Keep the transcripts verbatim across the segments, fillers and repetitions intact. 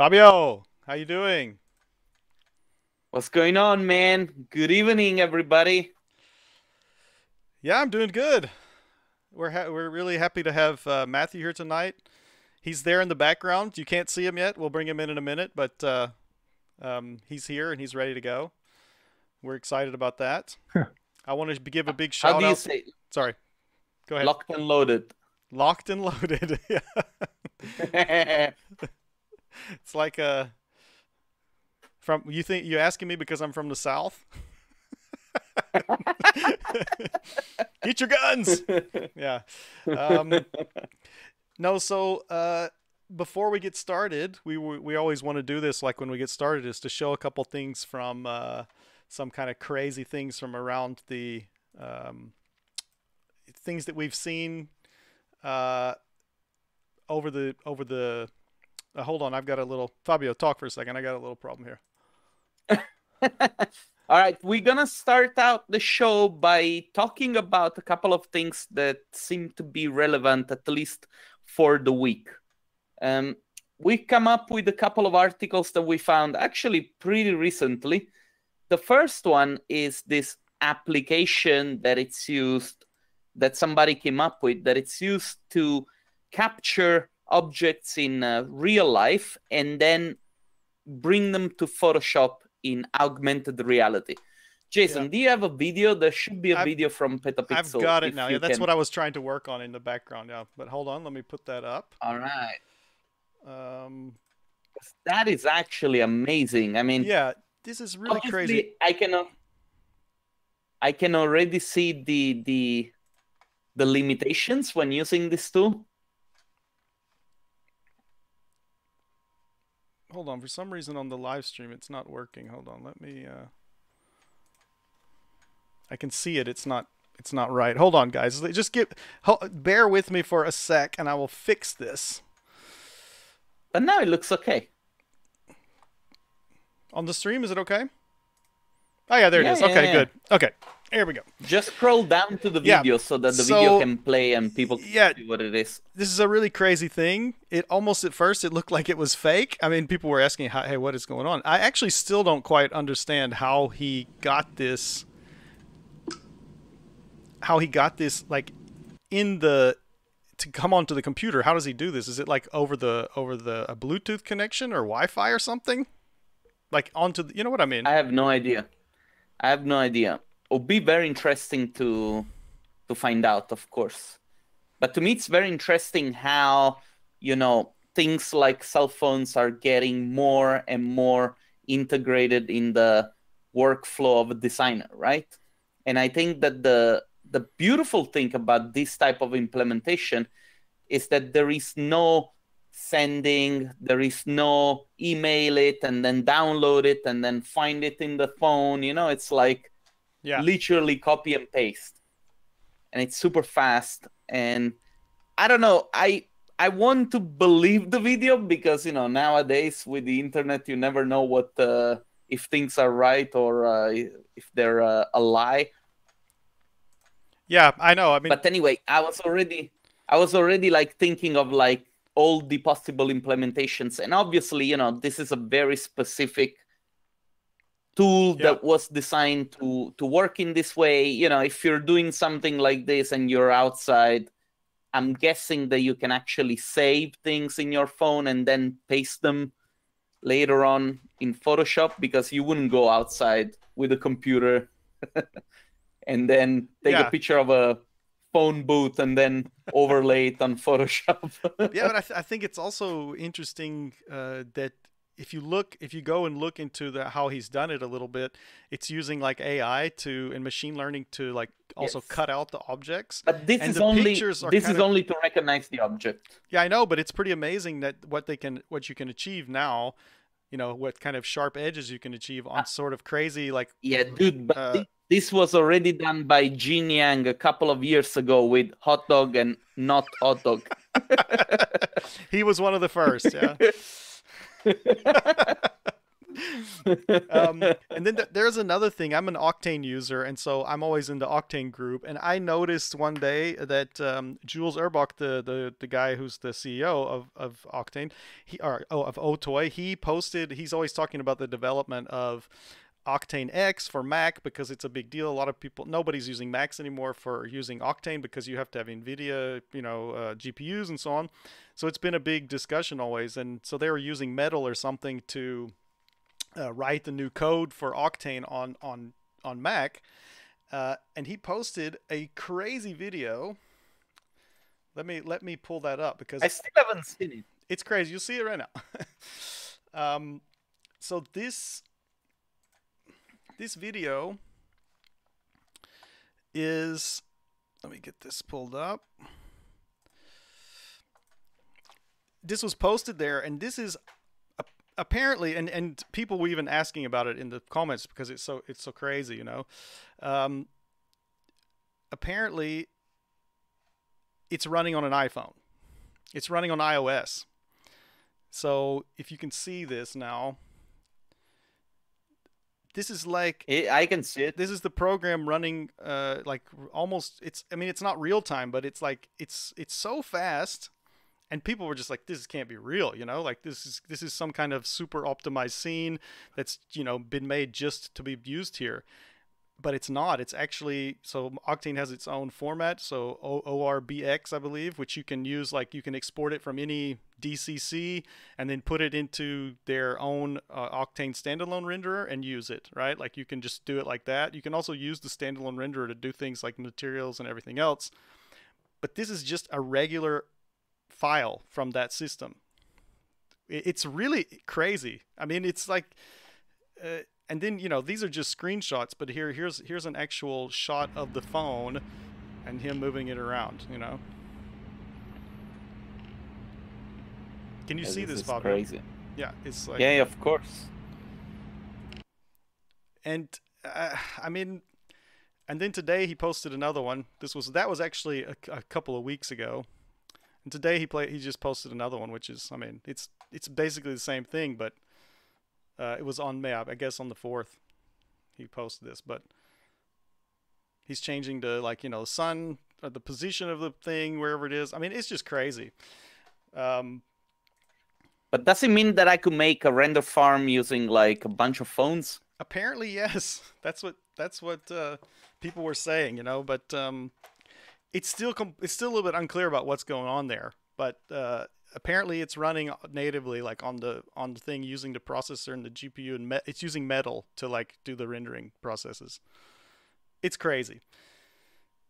Fabio, how you doing? What's going on, man? Good evening, everybody. Yeah, I'm doing good. We're ha we're really happy to have uh, Matthew here tonight. He's there in the background. You can't see him yet. We'll bring him in in a minute, but uh, um, he's here and he's ready to go. We're excited about that. I want to give a big shout out. How do you say? Sorry. Go ahead. Locked and loaded. Locked and loaded. Yeah. It's like a from you think you asking me because I'm from the South. Get your guns. Yeah. Um, no. So uh, before we get started, we we always want to do this. Like when we get started, is to show a couple things from uh, some kind of crazy things from around the um, things that we've seen uh, over the over the. Uh, hold on, I've got a little... Fabio, talk for a second. I got a little problem here. All right, we're going to start out the show by talking about a couple of things that seem to be relevant, at least for the week. Um, we come up with a couple of articles that we found actually pretty recently. The first one is this application that it's used, that somebody came up with, that it's used to capture objects in uh, real life and then bring them to Photoshop in augmented reality. Jason, yeah. Do you have a video? There should be a I've, video from PetaPixel. I've got it now. Yeah, that's can... what I was trying to work on in the background. Yeah, but hold on, let me put that up. All right. Um, that is actually amazing. I mean, yeah, this is really crazy. I can, uh, I can already see the the the limitations when using this tool. Hold on, for some reason on the live stream it's not working. Hold on, let me uh I can see it. It's not it's not right. Hold on, guys. Just get bear with me for a sec and I will fix this. But now it looks okay. On the stream, is it okay? Oh yeah, there it yeah, is. Yeah, okay, yeah. Good. Okay. Here we go. Just scroll down to the video yeah. so that the so, video can play and people can yeah, see what it is. This is a really crazy thing. It almost at first it looked like it was fake. I mean, people were asking, hey, what is going on? I actually still don't quite understand how he got this. How he got this like in the to come onto the computer. How does he do this? Is it like over the over the a Bluetooth connection or Wi-Fi or something? Like onto the, you know what I mean? I have no idea. I have no idea. It'll be very interesting to to find out, of course. But to me, it's very interesting how, you know, things like cell phones are getting more and more integrated in the workflow of a designer, right? And I think that the the beautiful thing about this type of implementation is that there is no sending, there is no email it and then download it and then find it in the phone. You know, it's like, yeah, literally copy and paste, and it's super fast. And I don't know, I I want to believe the video because, you know, nowadays with the internet you never know what uh, if things are right or uh, if they're uh, a lie. Yeah, I know. I mean, but anyway, I was already I was already like thinking of like all the possible implementations, and obviously, you know, this is a very specific tool yeah. that was designed to to work in this way. You know, if you're doing something like this and you're outside, I'm guessing that you can actually save things in your phone and then paste them later on in Photoshop, because you wouldn't go outside with a computer and then take yeah. a picture of a phone booth and then overlay it on Photoshop. Yeah, but I, th I think it's also interesting uh, that if you look, if you go and look into the, how he's done it a little bit, it's using like A I to and machine learning to like also yes. cut out the objects. But this and is only this is of, only to recognize the object. Yeah, I know, but it's pretty amazing that what they can, what you can achieve now, you know, what kind of sharp edges you can achieve on uh, sort of crazy like. Yeah, dude, but uh, this was already done by Jian Yang a couple of years ago with hot dog and not hot dog. He was one of the first. Yeah. Um, and then th there's another thing. I'm an Octane user, and so I'm always in the Octane group. And I noticed one day that um, Jules Urbach, the, the the guy who's the C E O of of Octane, he or oh of O T O Y, he posted. He's always talking about the development of Octane X for Mac because it's a big deal. A lot of people, nobody's using Macs anymore for using Octane because you have to have Nvidia, you know, uh, G P Us and so on. So it's been a big discussion always. And so they were using Metal or something to uh, write the new code for Octane on on on Mac. Uh, and he posted a crazy video. Let me let me pull that up because I still haven't seen it. It's crazy. You'll see it right now. um, so this. This video is, let me get this pulled up. This was posted there, and this is apparently, and, and people were even asking about it in the comments because it's so, it's so crazy, you know. Um, apparently, it's running on an iPhone. It's running on iOS. So if you can see this now. This is like it, I can see it. This is the program running, uh, like almost. It's I mean, it's not real time, but it's like it's it's so fast, and people were just like, "This can't be real," you know. Like this is this is some kind of super optimized scene that's you know been made just to be used here, but it's not. It's actually so Octane has its own format, so O R B X, I believe, which you can use. Like you can export it from any D C C and then put it into their own uh, Octane standalone renderer and use it, right? Like you can just do it like that. You can also use the standalone renderer to do things like materials and everything else. But this is just a regular file from that system. It's really crazy. I mean, it's like, uh, and then, you know, these are just screenshots, but here, here's, here's an actual shot of the phone and him moving it around, you know? Can you yeah, see this, this Fabio? Crazy. Yeah, it's like... Yeah, of course. And, uh, I mean... And then today he posted another one. This was That was actually a, a couple of weeks ago. And today he played. He just posted another one, which is, I mean, it's it's basically the same thing, but uh, it was on May, I guess on the fourth he posted this, but he's changing to, like, you know, the sun, or the position of the thing, wherever it is. I mean, it's just crazy. Um... But does it mean that I could make a render farm using like a bunch of phones? Apparently, yes. That's what that's what uh, people were saying, you know. But um, it's still it's still a little bit unclear about what's going on there. But uh, apparently, it's running natively, like on the on the thing, using the processor and the G P U, and me it's using Metal to like do the rendering processes. It's crazy.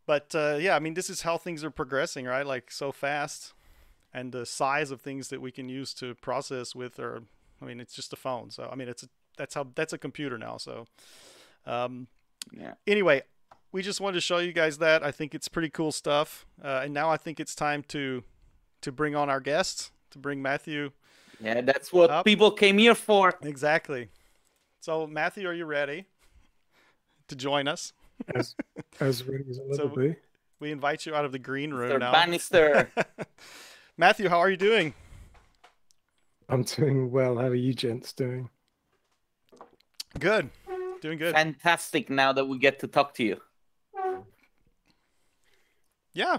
But uh, yeah, I mean, this is how things are progressing, right? Like so fast. And the size of things that we can use to process with, or I mean, it's just a phone. So I mean, it's a, that's how that's a computer now. So um, yeah. Anyway, we just wanted to show you guys that. I think it's pretty cool stuff. Uh, and now I think it's time to to bring on our guests, to bring Matthew. Yeah, that's what up. people came here for. Exactly. So Matthew, are you ready to join us? As, as ready as a little so bit. We invite you out of the green room Mister now. Bannister. Matthew, how are you doing? I'm doing well. How are you gents doing? Good. Doing good. Fantastic now that we get to talk to you. Yeah.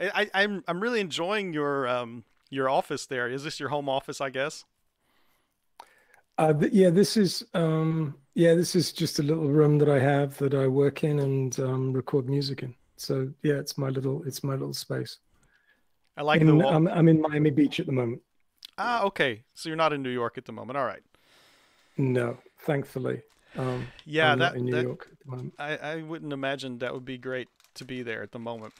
I, I'm I'm really enjoying your um your office there. Is this your home office, I guess? Uh th yeah, this is um yeah, this is just a little room that I have that I work in and um record music in. So yeah, it's my little it's my little space. I like in, the wall. I'm, I'm in Miami Beach at the moment. Ah, okay. So you're not in New York at the moment. All right. No, thankfully. Um, yeah, I'm that, not in New that, York at the moment. I, I wouldn't imagine that would be great to be there at the moment.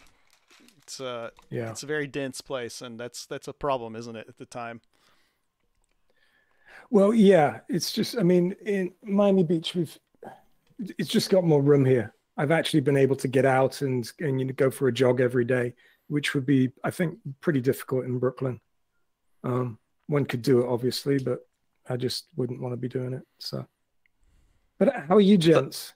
It's uh, yeah, it's a very dense place, and that's that's a problem, isn't it, at the time? Well, yeah, it's just. I mean, in Miami Beach, we've it's just got more room here. I've actually been able to get out and and you know, go for a jog every day, which would be, I think, pretty difficult in Brooklyn. Um, one could do it, obviously, but I just wouldn't want to be doing it. So, but how are you, gents?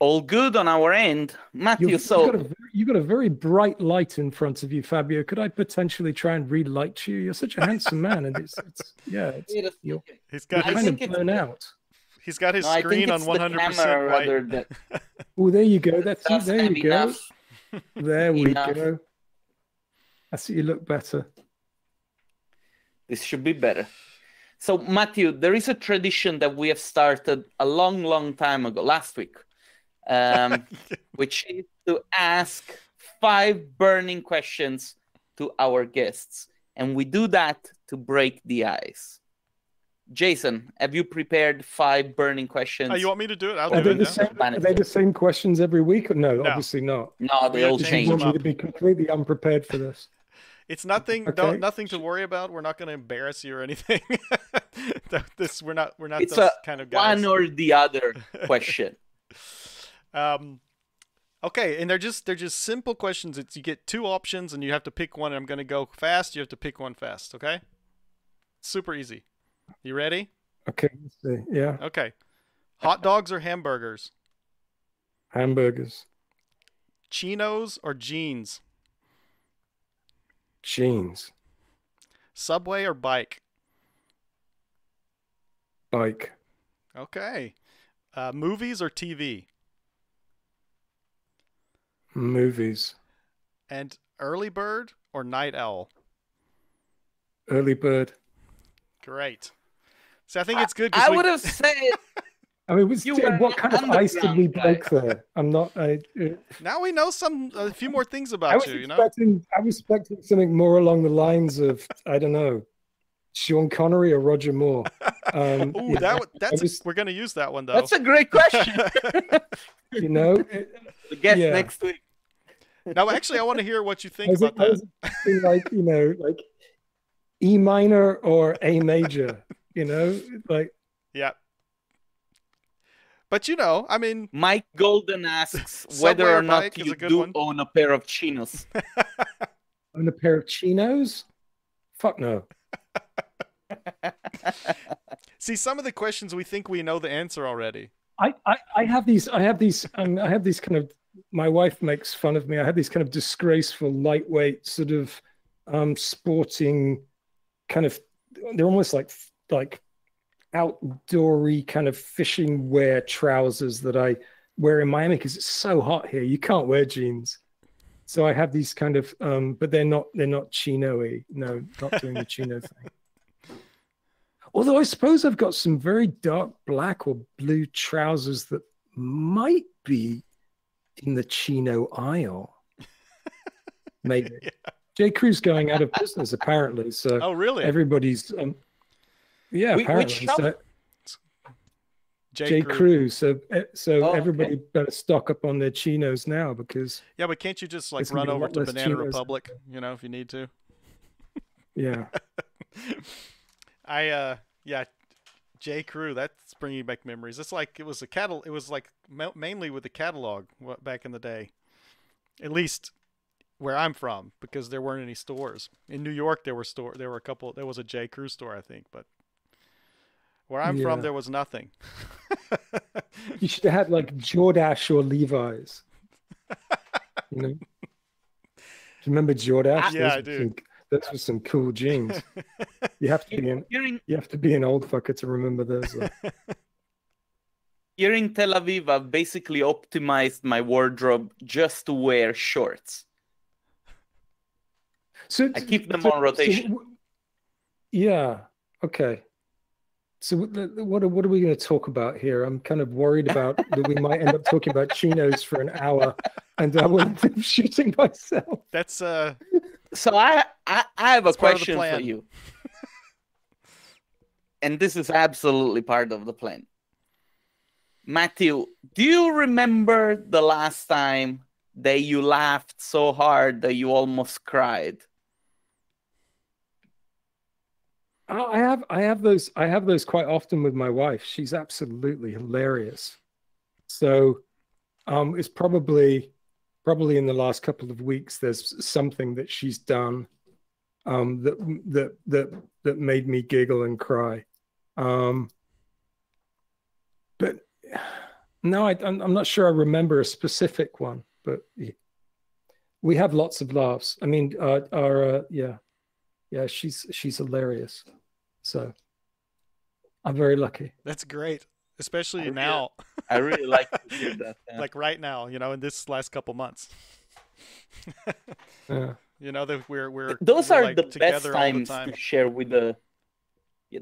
All good on our end. Matthew, you've, so... You've got, a, you've got a very bright light in front of you, Fabio. Could I potentially try and relight you? You're such a handsome man. And it's, it's yeah, it's, you're, he's got you're kind of blown out. He's got his no, screen on one hundred percent white. Than... Oh, there you go. That's, That's there you go. There we enough. go. I see you look better. This should be better. So, Matthew, there is a tradition that we have started a long, long time ago, last week, um, which is to ask five burning questions to our guests. And we do that to break the ice. Jason, have you prepared five burning questions? Oh, you want me to do it? I'll are do it the same, Are they the same questions every week? No, no. obviously not. No, they all change. You want me to be completely unprepared for this. It's nothing. Okay. Don't nothing to worry about. We're not going to embarrass you or anything. this we're not. We're not it's those a kind of guys. One or the other question. um, okay, and they're just they're just simple questions. It's you get two options and you have to pick one. And I'm going to go fast. You have to pick one fast. Okay. Super easy. You ready? Okay. Let's see. Yeah. Okay. Hot dogs or hamburgers? Hamburgers. Chinos or jeans? Jeans. Subway or bike? Bike. Okay. Uh, movies or T V? Movies. And early bird or night owl? Early bird. Great. So I think it's good. I, I we... would have said. I mean, was, what kind of ice did we break there? I'm not. I, uh, now we know some a few more things about you. You know, I was expecting something more along the lines of I don't know, Sean Connery or Roger Moore. Um, Ooh, yeah, that that's was, a, we're going to use that one though. That's a great question. You know, the guest yeah. next week. Now, actually, I want to hear what you think about it, that. Like you know, like E minor or A major. You know, like yeah. But you know, I mean, Mike Golden asks whether or not you do one. own a pair of chinos. Own a pair of chinos? Fuck no. See, some of the questions we think we know the answer already. I, I, I have these, I have these, um, I have these kind of. My wife makes fun of me. I have these kind of disgraceful, lightweight, sort of, um, sporting, kind of. They're almost like like. outdoory kind of fishing wear trousers that I wear in Miami because it's so hot here. You can't wear jeans, so I have these kind of. Um, but they're not they're not chino-y. No, not doing the chino thing. Although I suppose I've got some very dark black or blue trousers that might be in the chino aisle. Maybe yeah. J. Crew's going out of business apparently. So oh really? Everybody's. Um, Yeah, we, apparently. So, J. J. Crew. Crew. So, so oh, everybody okay. better stock up on their chinos now because. Yeah, but can't you just like run over to Banana chinos. Republic, you know, if you need to? Yeah. I uh yeah, J. Crew. That's bringing back memories. It's like it was a catal. It was like mainly with the catalog back in the day, at least where I'm from, because there weren't any stores in New York. There were store. There were a couple. There was a J. Crew store, I think, but. Where I'm yeah. from, there was nothing. You should have had like Jordache or Levi's. You know? Do you remember Jordache? I, yeah, I do. Some, those were some cool jeans. You have to be an, you have to be an old fucker to remember those. Like. Here in Tel Aviv, I've basically optimized my wardrobe just to wear shorts. So I keep them so, on rotation. So, yeah. Okay. So what are, what are we going to talk about here? I'm kind of worried about that we might end up talking about chinos for an hour, and I will end up shooting myself. That's uh. So I I, I have a question for you, and this is absolutely part of the plan. Matthew, do you remember the last time that you laughed so hard that you almost cried? I have, I have those, I have those quite often with my wife. She's absolutely hilarious. So, um, it's probably, probably in the last couple of weeks, there's something that she's done, um, that that that that made me giggle and cry. Um, but No, I, I'm not sure I remember a specific one, but we have lots of laughs. I mean, uh, our uh, yeah, yeah, she's she's hilarious. So I'm very lucky. That's great, especially I really, now. I really like to hear that. Yeah. Like right now, you know, in this last couple months. Yeah. You know that we're we're those we're are like the best times the time. to share with the.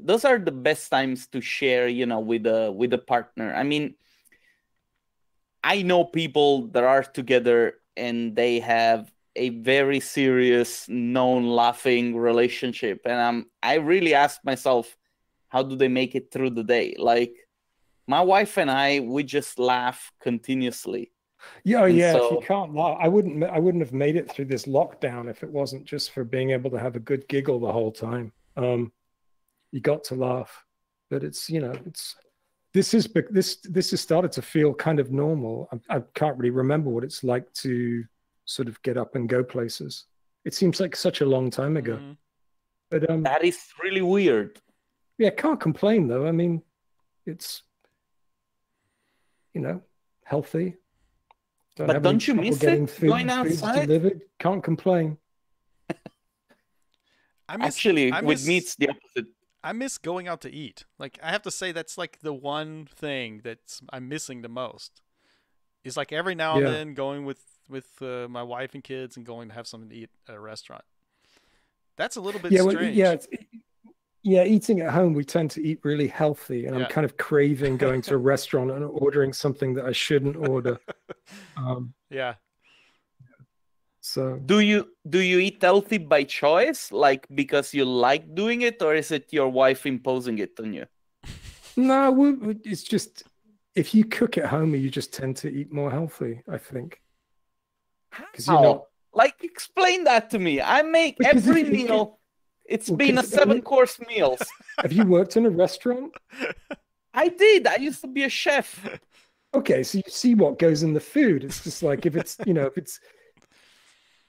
Those are the best times to share, you know, with a with a partner. I mean, I know people that are together and they have a very serious, non-laughing relationship. And I'm, I really ask myself, how do they make it through the day? Like, my wife and I, we just laugh continuously. Yeah, and yeah. So... if you can't laugh, I wouldn't. I wouldn't have made it through this lockdown if it wasn't just for being able to have a good giggle the whole time. Um, you got to laugh, but it's, you know, it's. This is this this has started to feel kind of normal. I, I can't really remember what it's like to sort of get up and go places. It seems like such a long time ago. Mm-hmm. But um, that is really weird. Yeah, can't complain though. I mean, it's, you know, healthy. Don't but don't you miss it? Going outside? Delivered. Can't complain. I miss, Actually, I miss... with me it's the opposite. I miss going out to eat. Like, I have to say that's like the one thing that's I'm missing the most. Is like every now and yeah. then going with with uh, my wife and kids and going to have something to eat at a restaurant. That's a little bit yeah, strange. Well, yeah, it's, yeah, eating at home, we tend to eat really healthy, and yeah. I'm kind of craving going to a restaurant and ordering something that I shouldn't order. Um, yeah. So do you do you eat healthy by choice, like because you like doing it, or is it your wife imposing it on you? No, we, we, it's just if you cook at home, you just tend to eat more healthy, I think. Because you know, like explain that to me. I make every it, meal. It's well, been a seven-course meal. Have you worked in a restaurant? I did. I used to be a chef. Okay, so you see what goes in the food. It's just like if it's you know if it's.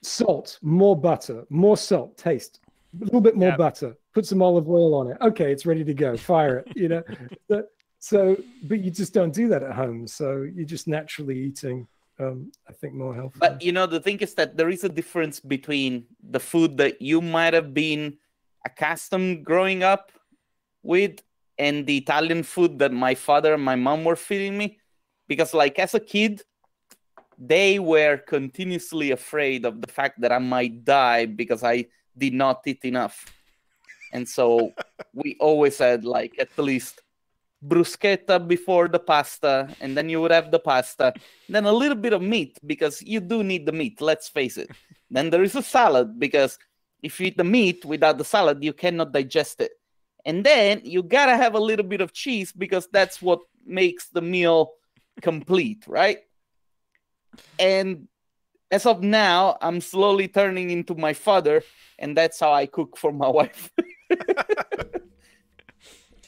Salt, more butter, more salt, taste, a little bit more yep. butter, put some olive oil on it. Okay, it's ready to go, fire it, you know. so, so, but you just don't do that at home. So you're just naturally eating, um, I think, more healthy. But, you know, the thing is that there is a difference between the food that you might have been accustomed growing up with and the Italian food that my father and my mom were feeding me. Because, like, as a kid, they were continuously afraid of the fact that I might die because I did not eat enough. And so we always had like at least bruschetta before the pasta, and then you would have the pasta, then a little bit of meat because you do need the meat, let's face it. Then there is a salad because if you eat the meat without the salad, you cannot digest it. And then you gotta have a little bit of cheese because that's what makes the meal complete, right? And as of now, I'm slowly turning into my father, and that's how I cook for my wife.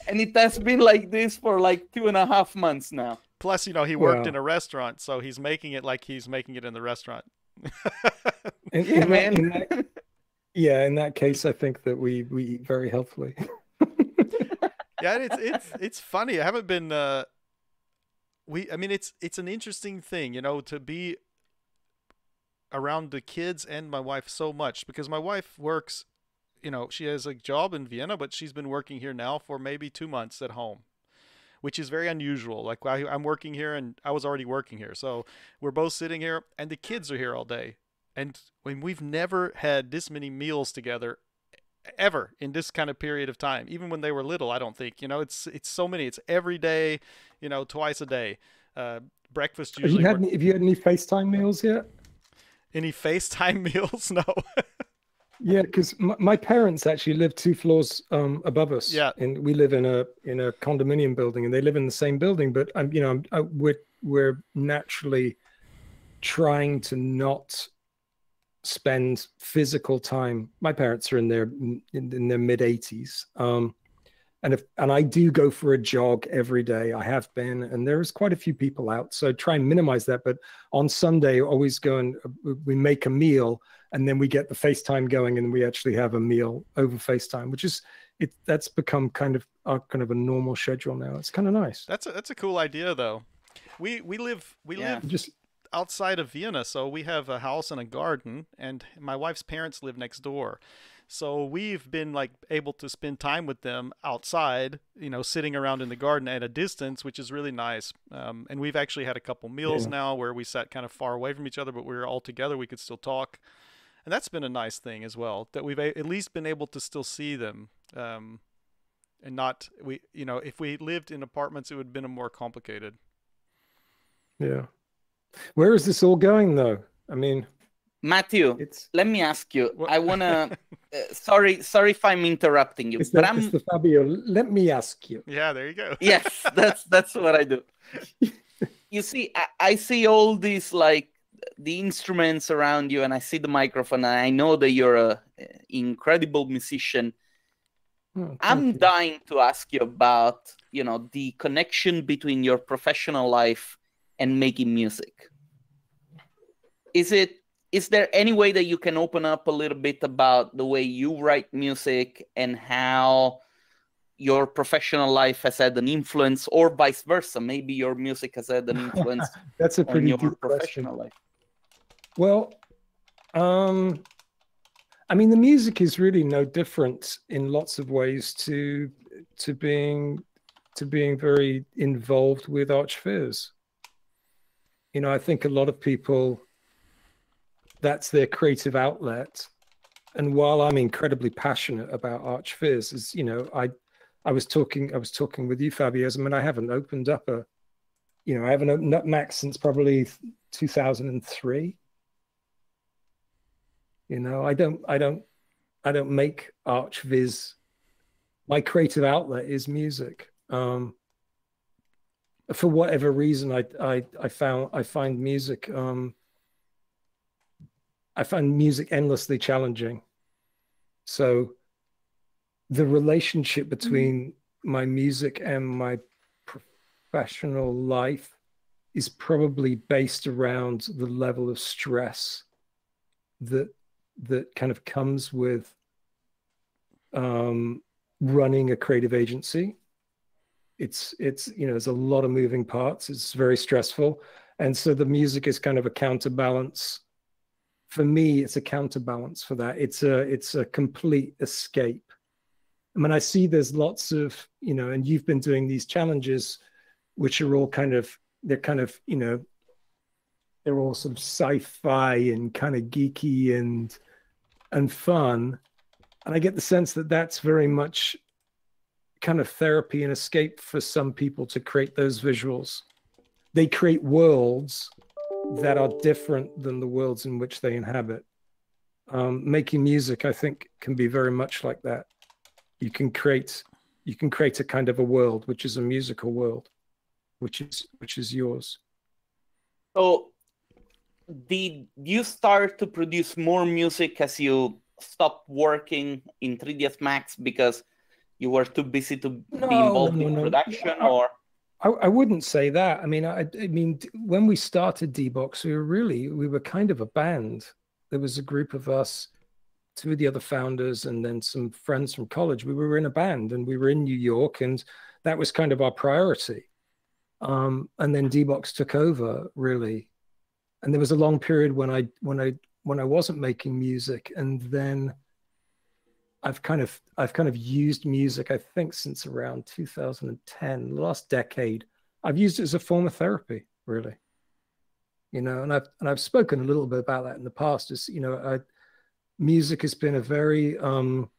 And it has been like this for like two and a half months now. Plus, you know, he worked wow. in a restaurant, so he's making it like he's making it in the restaurant. in, in yeah, man. That, in that, yeah, in that case, I think that we, we eat very healthily. Yeah, it's, it's, it's funny. I haven't been... Uh... We, I mean, it's it's an interesting thing, you know, to be around the kids and my wife so much because my wife works, you know, she has a job in Vienna, but she's been working here now for maybe two months at home, which is very unusual. Like I, I'm working here and I was already working here. So we're both sitting here and the kids are here all day. And when we've never had this many meals together ever in this kind of period of time, even when they were little, I don't think, you know, it's, it's so many, it's every day, you know, twice a day, uh, breakfast. Usually have you, had any, have you had any FaceTime meals yet? Any FaceTime meals? No. Yeah. Cause my, my parents actually live two floors um, above us. Yeah. And we live in a, in a condominium building and they live in the same building, but I'm, you know, I'm, I, we're, we're naturally trying to not spend physical time. My parents are in their in, in their mid eighties, um, and if and I do go for a jog every day. I have been, and there is quite a few people out, so I try and minimize that. But on Sunday, always go and we make a meal, and then we get the FaceTime going, and we actually have a meal over FaceTime, which is it. That's become kind of our kind of a normal schedule now. It's kind of nice. That's a, that's a cool idea, though. We we live we yeah. live just outside of Vienna, so we have a house and a garden, and my wife's parents live next door. So we've been like able to spend time with them outside, you know, sitting around in the garden at a distance, which is really nice. Um, and we've actually had a couple meals yeah. now where we sat kind of far away from each other, but we were all together. We could still talk. And that's been a nice thing as well, that we've a- at least been able to still see them. Um, and not, we, you know, if we lived in apartments, it would have been a more complicated. Yeah. Where is this all going though? I mean, Matthew, it's... let me ask you. What? I wanna. uh, sorry, sorry if I'm interrupting you. It's but the, I'm it's the Fabio. Let me ask you. Yeah, there you go. Yes, that's that's what I do. You see, I, I see all these like the instruments around you, and I see the microphone, and I know that you're a uh, incredible musician. Oh, I'm you. dying to ask you about, you know, the connection between your professional life and making music. Is it? Is there any way that you can open up a little bit about the way you write music and how your professional life has had an influence, or vice versa? Maybe your music has had an influence That's a pretty on your professional question. life. Well, um, I mean, the music is really no different in lots of ways to to being to being very involved with Arch Fears. You know, I think a lot of people, that's their creative outlet. And while I'm incredibly passionate about Arch Fears, as you know, I I was talking I was talking with you, Fabio, I mean, I haven't opened up a, you know, I haven't opened up Mac since probably two thousand three. You know, I don't I don't I don't make Arch Viz. My creative outlet is music. Um, for whatever reason, I I I found I find music um I find music endlessly challenging. So the relationship between my music and my professional life is probably based around the level of stress that that kind of comes with um, running a creative agency. It's, it's, you know, there's a lot of moving parts. It's very stressful. And so the music is kind of a counterbalance. For me, it's a counterbalance for that. It's a it's a complete escape. I mean, I see there's lots of, you know, and you've been doing these challenges, which are all kind of, they're kind of, you know, they're all sort of sci-fi and kind of geeky and and fun. And I get the sense that that's very much kind of therapy and escape for some people to create those visuals. They create worlds that are different than the worlds in which they inhabit. Um, making music, I think, can be very much like that. You can create, you can create a kind of a world, which is a musical world, which is which is yours. So, did you start to produce more music as you stopped working in three D S Max because you were too busy to no, be involved no, no, in production, no. or? I, I wouldn't say that. I mean, I, I mean, when we started D-Box, we were really, we were kind of a band. There was a group of us, two of the other founders, and then some friends from college. We were in a band, and we were in New York, and that was kind of our priority. Um, and then D-Box took over, really. And there was a long period when I, when I, when I wasn't making music, and then I've kind of I've kind of used music, I think, since around two thousand ten, the last decade. I've used it as a form of therapy, really. You know, and I've and I've spoken a little bit about that in the past. Is you know, I, music has been a very um,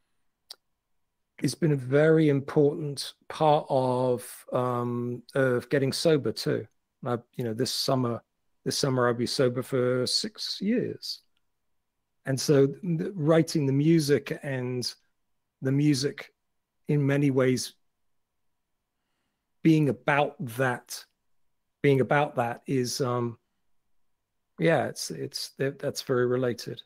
it's been a very important part of um, of getting sober too. And I, you know, this summer this summer I'll be sober for six years. And so writing the music and the music in many ways being about that, being about that is, um, yeah, it's, it's, that's very related.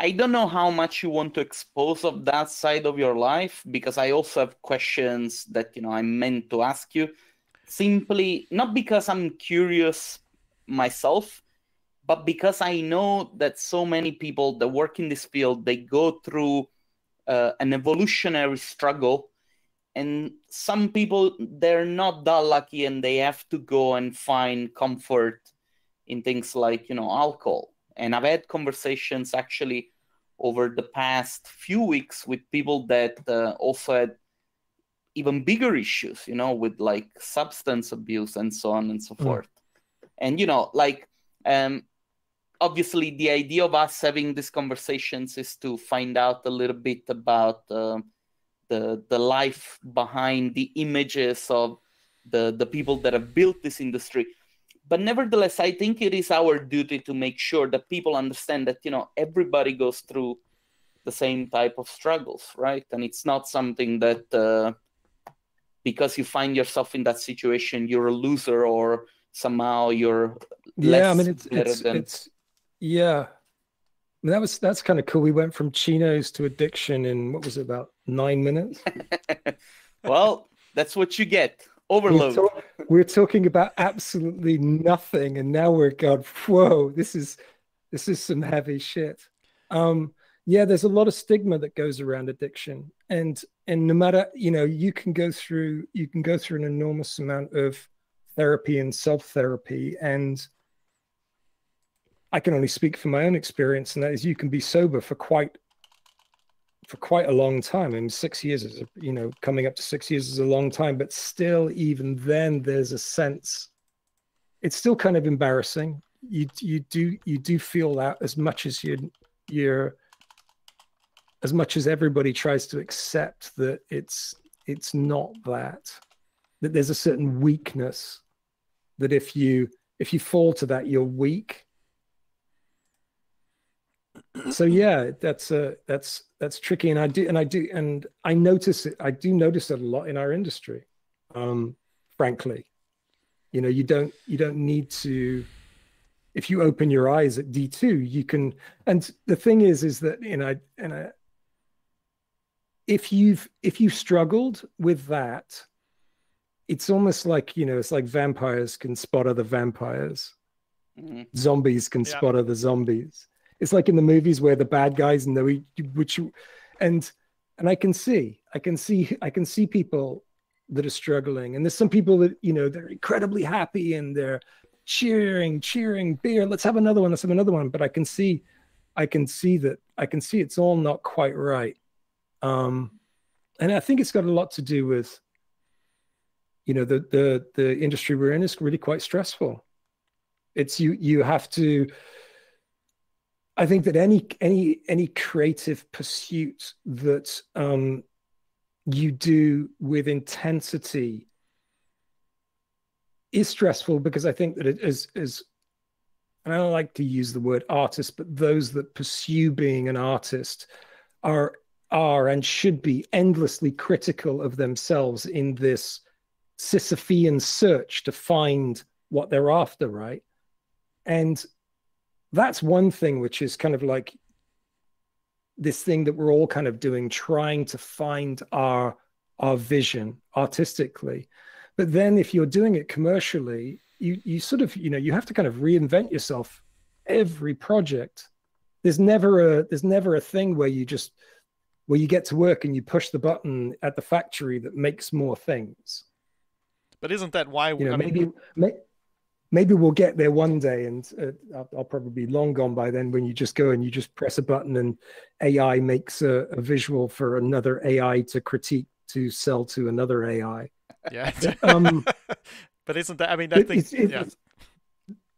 I don't know how much you want to expose of that side of your life, because I also have questions that, you know, I meant to ask you simply, not because I'm curious myself, but because I know that so many people that work in this field, they go through uh, an evolutionary struggle, And some people, they're not that lucky and they have to go and find comfort in things like, you know, alcohol. And I've had conversations actually over the past few weeks with people that uh, also had even bigger issues, you know, with like substance abuse and so on and so mm. forth. And, you know, like, um, obviously the idea of us having these conversations is to find out a little bit about uh, the the life behind the images of the, the people that have built this industry. But nevertheless, I think it is our duty to make sure that people understand that, you know, everybody goes through the same type of struggles, right? And it's not something that uh, because you find yourself in that situation, you're a loser or somehow you're less yeah, I mean, it's, better it's, than... It's, yeah. I mean, that was, that's kind of cool. We went from chinos to addiction in, what was it, about nine minutes? Well, that's what you get. Overload. We're, talk we're talking about absolutely nothing, and now we're going, whoa, this is this is some heavy shit. Um, yeah, there's a lot of stigma that goes around addiction, and and no matter, you know, you can go through you can go through an enormous amount of therapy and self-therapy, and I can only speak from my own experience, and that is you can be sober for quite for quite a long time. I mean, six years is, you know, coming up to six years is a long time, but still, even then, there's a sense, it's still kind of embarrassing. You you do you do feel that as much as you you're, as much as everybody tries to accept that it's it's not that, that there's a certain weakness, that if you if you fall to that, you're weak. So yeah, that's uh that's that's tricky, and I do and I do and I notice it I do notice it a lot in our industry, um frankly. You know, you don't you don't need to, if you open your eyes at D two, you can. And the thing is is that, you know, and I, if you've if you've struggled with that, it's almost like, you know, it's like vampires can spot other vampires, mm-hmm. zombies can yeah. spot other zombies. It's like in the movies where the bad guys know which, and and I can see, I can see, I can see people that are struggling, and there's some people that, you know, they're incredibly happy and they're cheering, cheering, beer, let's have another one, let's have another one. But I can see, I can see that, I can see it's all not quite right, um, and I think it's got a lot to do with, you know, the the the industry we're in is really quite stressful. It's you you have to. I think that any any any creative pursuit that um, you do with intensity is stressful, because I think that it is is, and I don't like to use the word artist, but those that pursue being an artist are are and should be endlessly critical of themselves in this Sisyphean search to find what they're after, right? And that's one thing, which is kind of like this thing that we're all kind of doing, trying to find our our vision artistically. But then if you're doing it commercially, you you sort of, you know, you have to kind of reinvent yourself every project. There's never a there's never a thing where you just where you get to work and you push the button at the factory that makes more things. But isn't that why, you know, I mean, maybe may, Maybe we'll get there one day, and uh, I'll, I'll probably be long gone by then, when you just go and you just press a button and A I makes a, a visual for another A I to critique, to sell to another A I. Yeah. um, but isn't that, I mean, I think, it's, it's, yeah.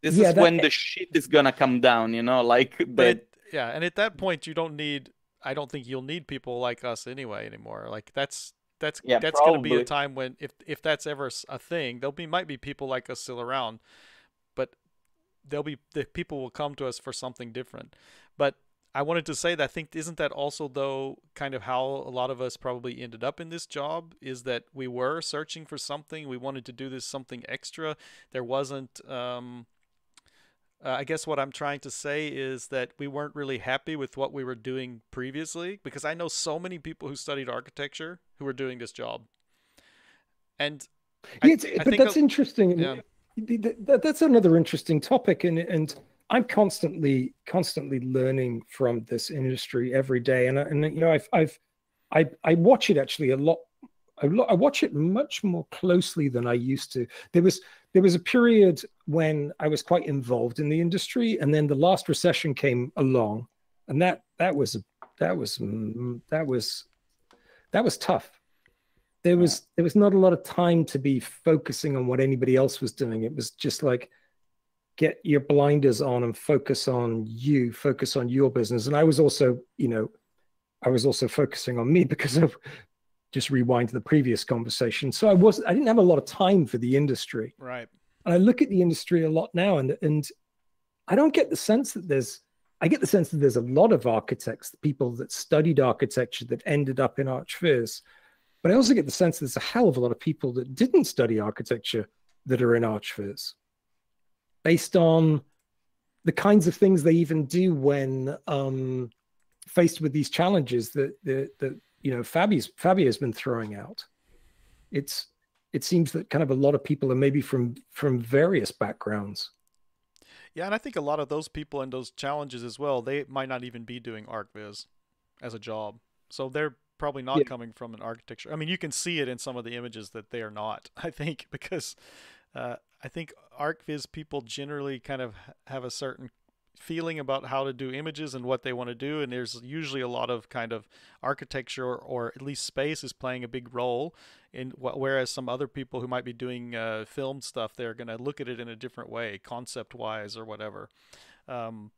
This yeah, is that, when the shit is going to come down, you know, like. But, but it, yeah. And at that point, you don't need, I don't think you'll need people like us anyway anymore. Like that's. That's yeah, that's going to be a time when, if if that's ever a thing, there'll be might be people like us still around, but there'll be the people will come to us for something different. But I wanted to say that I think isn't that also though kind of how a lot of us probably ended up in this job, is that we were searching for something, we wanted to do this something extra. There wasn't. Um, Uh, I guess what I'm trying to say is that we weren't really happy with what we were doing previously, because I know so many people who studied architecture who were doing this job. And yeah, I, I but that's a, interesting. Yeah. That's another interesting topic. And, and I'm constantly, constantly learning from this industry every day. And, and you know, I've, I've, I, I watch it actually a lot. I, I watch it much more closely than I used to. There was there was a period when I was quite involved in the industry, and then the last recession came along, and that that was that was that was that was tough. There was there was not a lot of time to be focusing on what anybody else was doing. It was just like, get your blinders on and focus on you, focus on your business. And I was also, you know, I was also focusing on me, because of just rewind to the previous conversation. So I was I didn't have a lot of time for the industry. Right. And I look at the industry a lot now, and and I don't get the sense that there's I get the sense that there's a lot of architects, people that studied architecture that ended up in Archviz. But I also get the sense there's a hell of a lot of people that didn't study architecture that are in Archviz, based on the kinds of things they even do when um, faced with these challenges that that, that you know Fabio's Fabio's been throwing out. It's it seems that kind of a lot of people are maybe from from various backgrounds. Yeah, and I think a lot of those people and those challenges as well, they might not even be doing Archviz as a job, so they're probably not yeah. coming from an architecture. I mean, you can see it in some of the images that they are not, I think, because uh, I think Archviz people generally kind of have a certain feeling about how to do images and what they want to do. And there's usually a lot of kind of architecture, or, or at least space is playing a big role in what, whereas some other people who might be doing uh, film stuff, they're going to look at it in a different way, concept wise or whatever. Um,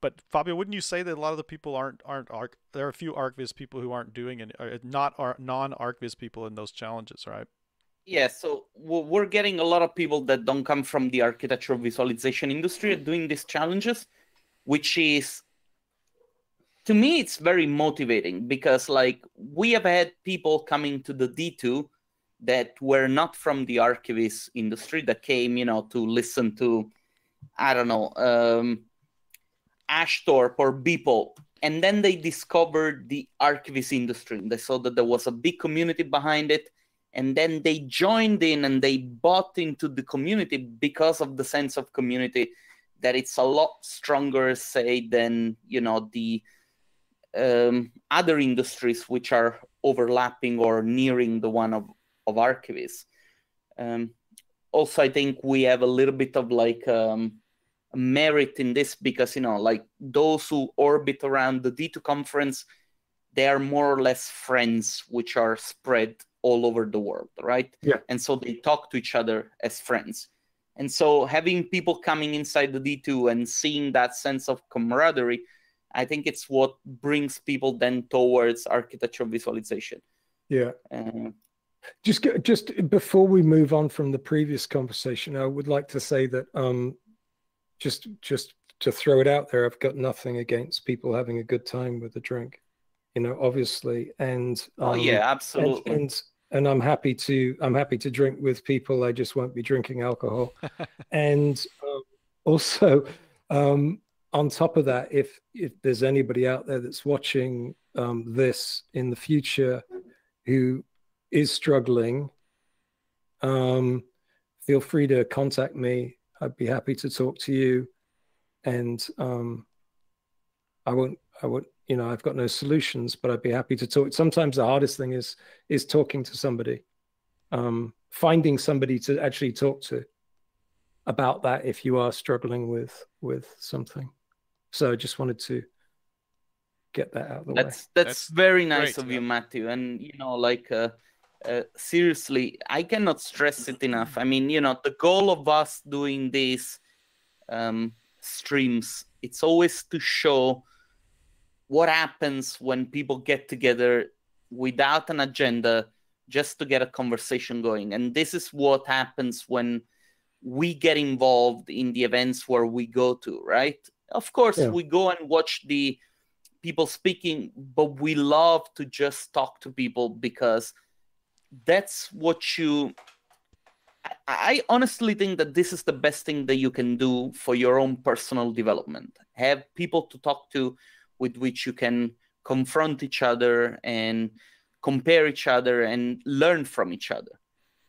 But Fabio, wouldn't you say that a lot of the people aren't aren't arc? There are a few Archviz people who aren't doing it, or not are non Archviz people in those challenges, right? Yeah. So we're getting a lot of people that don't come from the architecture visualization industry doing these challenges, which is, to me, it's very motivating, because like we have had people coming to the D two that were not from the Archviz industry, that came, you know, to listen to, I don't know. Um, Ashtorp or Beeple, and then they discovered the Archviz industry. They saw that there was a big community behind it, and then they joined in and they bought into the community because of the sense of community that it's a lot stronger, say, than you know the um, other industries which are overlapping or nearing the one of of Archviz. Um, also, I think we have a little bit of like. Um, merit in this, because you know like those who orbit around the D two conference, they are more or less friends which are spread all over the world, right? Yeah. And so they talk to each other as friends, and so having people coming inside the D two and seeing that sense of camaraderie, I think it's what brings people then towards architectural visualization. Yeah. um, just just before we move on from the previous conversation, I would like to say that um Just, just to throw it out there, I've got nothing against people having a good time with a drink, you know, obviously. And um, oh yeah, absolutely. And, and and I'm happy to I'm happy to drink with people. I just won't be drinking alcohol. And um, also, um, on top of that, if if there's anybody out there that's watching um, this in the future who is struggling, um, feel free to contact me. I'd be happy to talk to you, and um, I won't. I won't. You know, I've got no solutions, but I'd be happy to talk. Sometimes the hardest thing is is talking to somebody, um, finding somebody to actually talk to about that if you are struggling with with something. So I just wanted to get that out of the way. That's that's very nice of you, Matthew. And you know, like. Uh... Uh, seriously, I cannot stress it enough. I mean, you know, the goal of us doing these um, streams, it's always to show what happens when people get together without an agenda, just to get a conversation going. And this is what happens when we get involved in the events where we go to, right? Of course, yeah. We go and watch the people speaking, but we love to just talk to people, because that's what you I, I honestly think that this is the best thing that you can do for your own personal development. Have people to talk to with which you can confront each other and compare each other and learn from each other.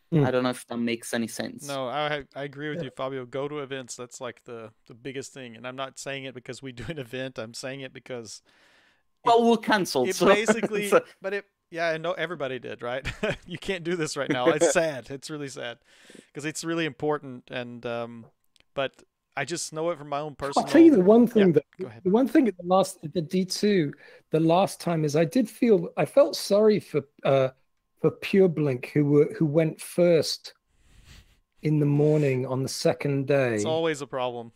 Mm. I don't know if that makes any sense. No, I I agree with yeah. you, Fabio. Go to events. That's like the, the biggest thing. And I'm not saying it because we do an event. I'm saying it because... Well, it, we'll cancel. It so. basically... so. But it... Yeah, and no, everybody did, right? You can't do this right now. It's sad. It's really sad because it's really important. And um, but I just know it from my own personal. I'll tell you the one thing yeah, that the one thing at the last at the D two the last time is I did feel I felt sorry for uh, for PureBlink who were who went first in the morning on the second day. It's always a problem.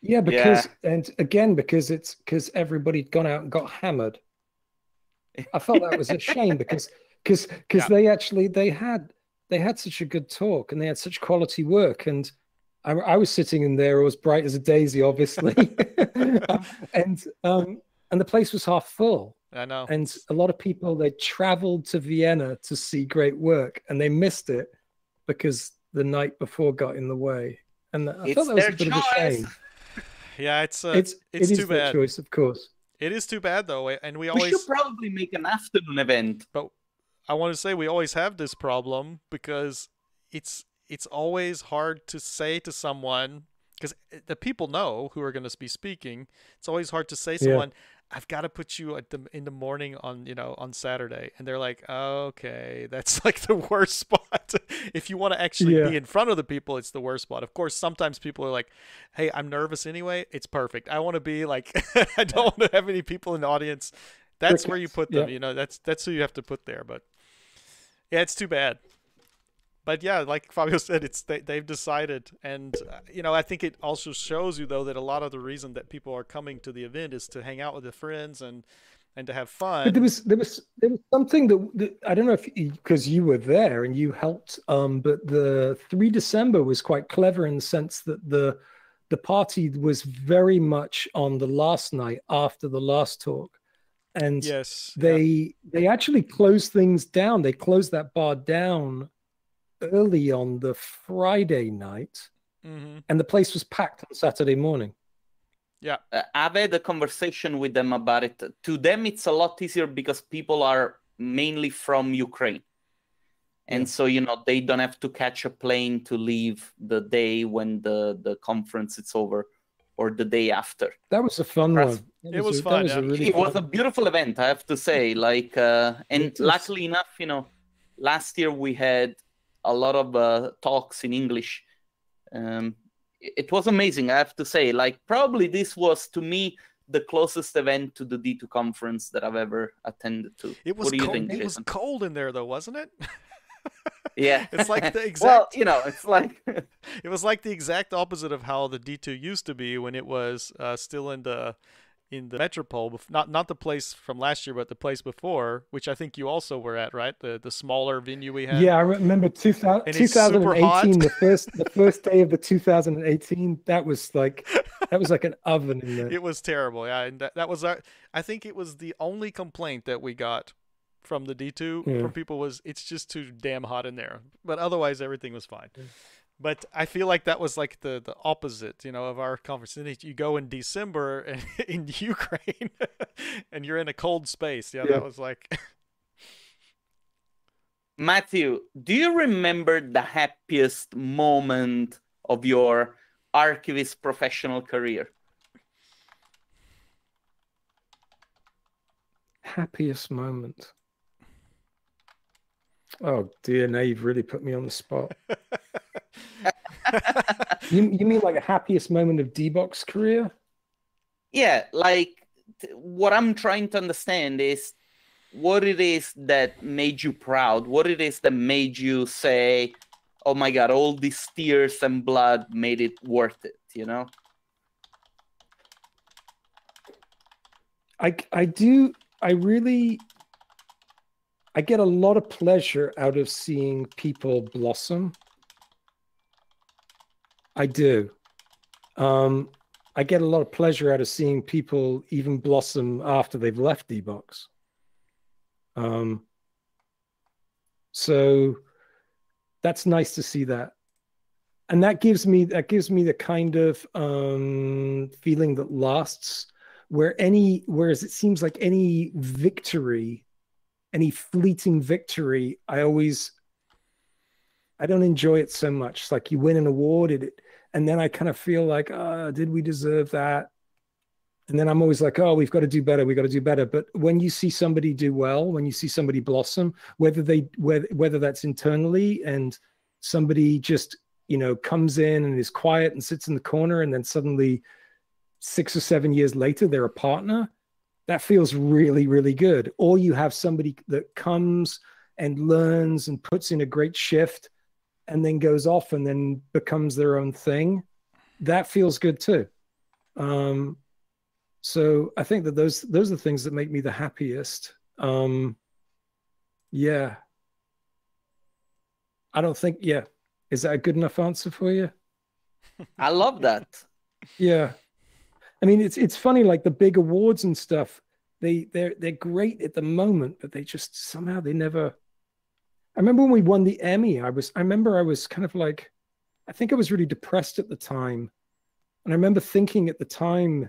Yeah, because yeah. and again because it's because everybody'd gone out and got hammered. I felt that was a shame because because because yeah. they actually they had they had such a good talk and they had such quality work, and I, I was sitting in there as bright as a daisy, obviously, and um and the place was half full. I know, and a lot of people they traveled to Vienna to see great work and they missed it because the night before got in the way, and I it's thought that was a bit choice. Of a shame. Yeah, it's uh, it's it's it too is bad. Their choice, of course. It is too bad though, and we always we should probably make an afternoon event. But I want to say we always have this problem because it's it's always hard to say to someone because the people know who are going to be speaking. It's always hard to say to someone, yeah. I've got to put you at the in the morning on you know on Saturday, and they're like, okay, that's like the worst spot. If you want to actually yeah. be in front of the people, it's the worst spot. Of course, sometimes people are like, hey, I'm nervous anyway. It's perfect. I want to be like, I don't want to have any people in the audience. That's Crickets. Where you put them. Yeah. You know, that's, that's who you have to put there. But yeah, it's too bad. But yeah, like Fabio said, it's, they, they've decided. And, uh, you know, I think it also shows you though, that a lot of the reason that people are coming to the event is to hang out with their friends and, and to have fun. But there was there was there was something that, that I don't know if because you, you were there and you helped. Um, but the three December was quite clever in the sense that the the party was very much on the last night after the last talk, and yes, they yeah. they actually closed things down. They closed that bar down early on the Friday night, mm-hmm. and the place was packed on Saturday morning. Yeah, uh, I've had a conversation with them about it. To them, it's a lot easier because people are mainly from Ukraine. And yeah. so, you know, they don't have to catch a plane to leave the day when the, the conference is over or the day after. That was a fun That's, one. It was, was a, fun. Was yeah. really it fun. was a beautiful event, I have to say. Like, uh, and luckily enough, you know, last year we had a lot of uh, talks in English. Um It was amazing, I have to say. Like, probably this was, to me, the closest event to the D two conference that I've ever attended to. It was, what do you cold, think, it was cold in there, though, wasn't it? Yeah. It's like the exact... Well, you know, it's like... It was like the exact opposite of how the D two used to be when it was uh, still in the in the Metropole. Not not the place from last year, but the place before, which I think you also were at, right? The the smaller venue we had. Yeah, I remember two thousand eighteen, the first the first day of the two thousand eighteen. That was like that was like an oven in there. It was terrible. Yeah, and that, that was our, I think it was the only complaint that we got from the D two yeah. from people was it's just too damn hot in there. But otherwise everything was fine. Yeah. But I feel like that was like the, the opposite, you know, of our conversation. You go in December and, in Ukraine and you're in a cold space. Yeah, yeah, that was like... Matthew, do you remember the happiest moment of your archivist professional career? Happiest moment? Oh, dear, now you've really put me on the spot. you, you mean like the happiest moment of D-Box career? Yeah, like what I'm trying to understand is what it is that made you proud, what it is that made you say, oh my God, all these tears and blood made it worth it, you know? I, I do, I really... I get a lot of pleasure out of seeing people blossom. I do. Um, I get a lot of pleasure out of seeing people even blossom after they've left D-Box. Um, so that's nice to see that. And that gives me, that gives me the kind of um, feeling that lasts, where any, whereas it seems like any victory any fleeting victory, I always, I don't enjoy it so much. It's like you win an award, it, and then I kind of feel like, oh, did we deserve that? And then I'm always like, oh, we've got to do better. We've got to do better. But when you see somebody do well, when you see somebody blossom, whether they whether, whether that's internally and somebody just, you know, comes in and is quiet and sits in the corner, and then suddenly six or seven years later, they're a partner, that feels really, really good. Or you have somebody that comes and learns and puts in a great shift and then goes off and then becomes their own thing. That feels good too. Um, So I think that those those are the things that make me the happiest. Um, yeah. I don't think, yeah. Is that a good enough answer for you? I love that. Yeah. I mean, it's it's funny, like the big awards and stuff, they, they're, they're great at the moment, but they just somehow they never... I remember when we won the Emmy, I was, I remember I was kind of like, I think I was really depressed at the time. And I remember thinking at the time,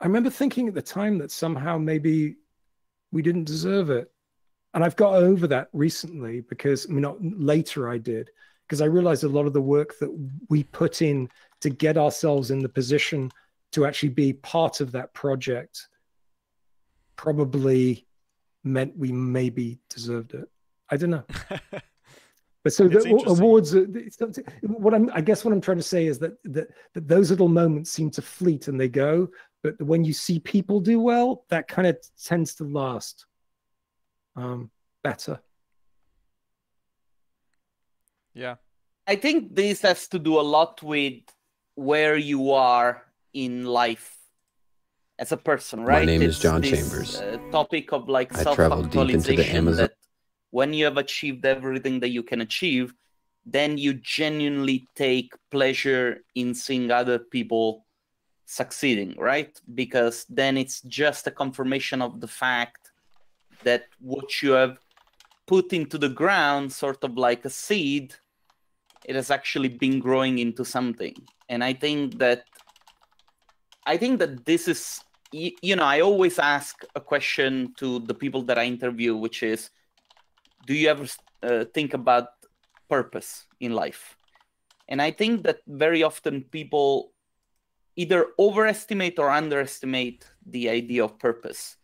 I remember thinking at the time that somehow maybe we didn't deserve it. And I've got over that recently because, I mean, not later I did, because I realized a lot of the work that we put in to get ourselves in the position to actually be part of that project probably meant we maybe deserved it. I don't know. But so the awards, what I'm, I guess what I'm trying to say is that, that, that those little moments seem to fleet and they go, but when you see people do well, that kind of tends to last um, better. Yeah. I think this has to do a lot with where you are in life as a person, right? My name it's is John this, Chambers. Uh, topic of like I traveled deep into the Amazon. When you have achieved everything that you can achieve, then you genuinely take pleasure in seeing other people succeeding, right? Because then it's just a confirmation of the fact that what you have put into the ground, sort of like a seed, it has actually been growing into something. And I think that, I think that this is, you, you know, I always ask a question to the people that I interview, which is, do you ever uh, think about purpose in life? And I think that very often people either overestimate or underestimate the idea of purpose.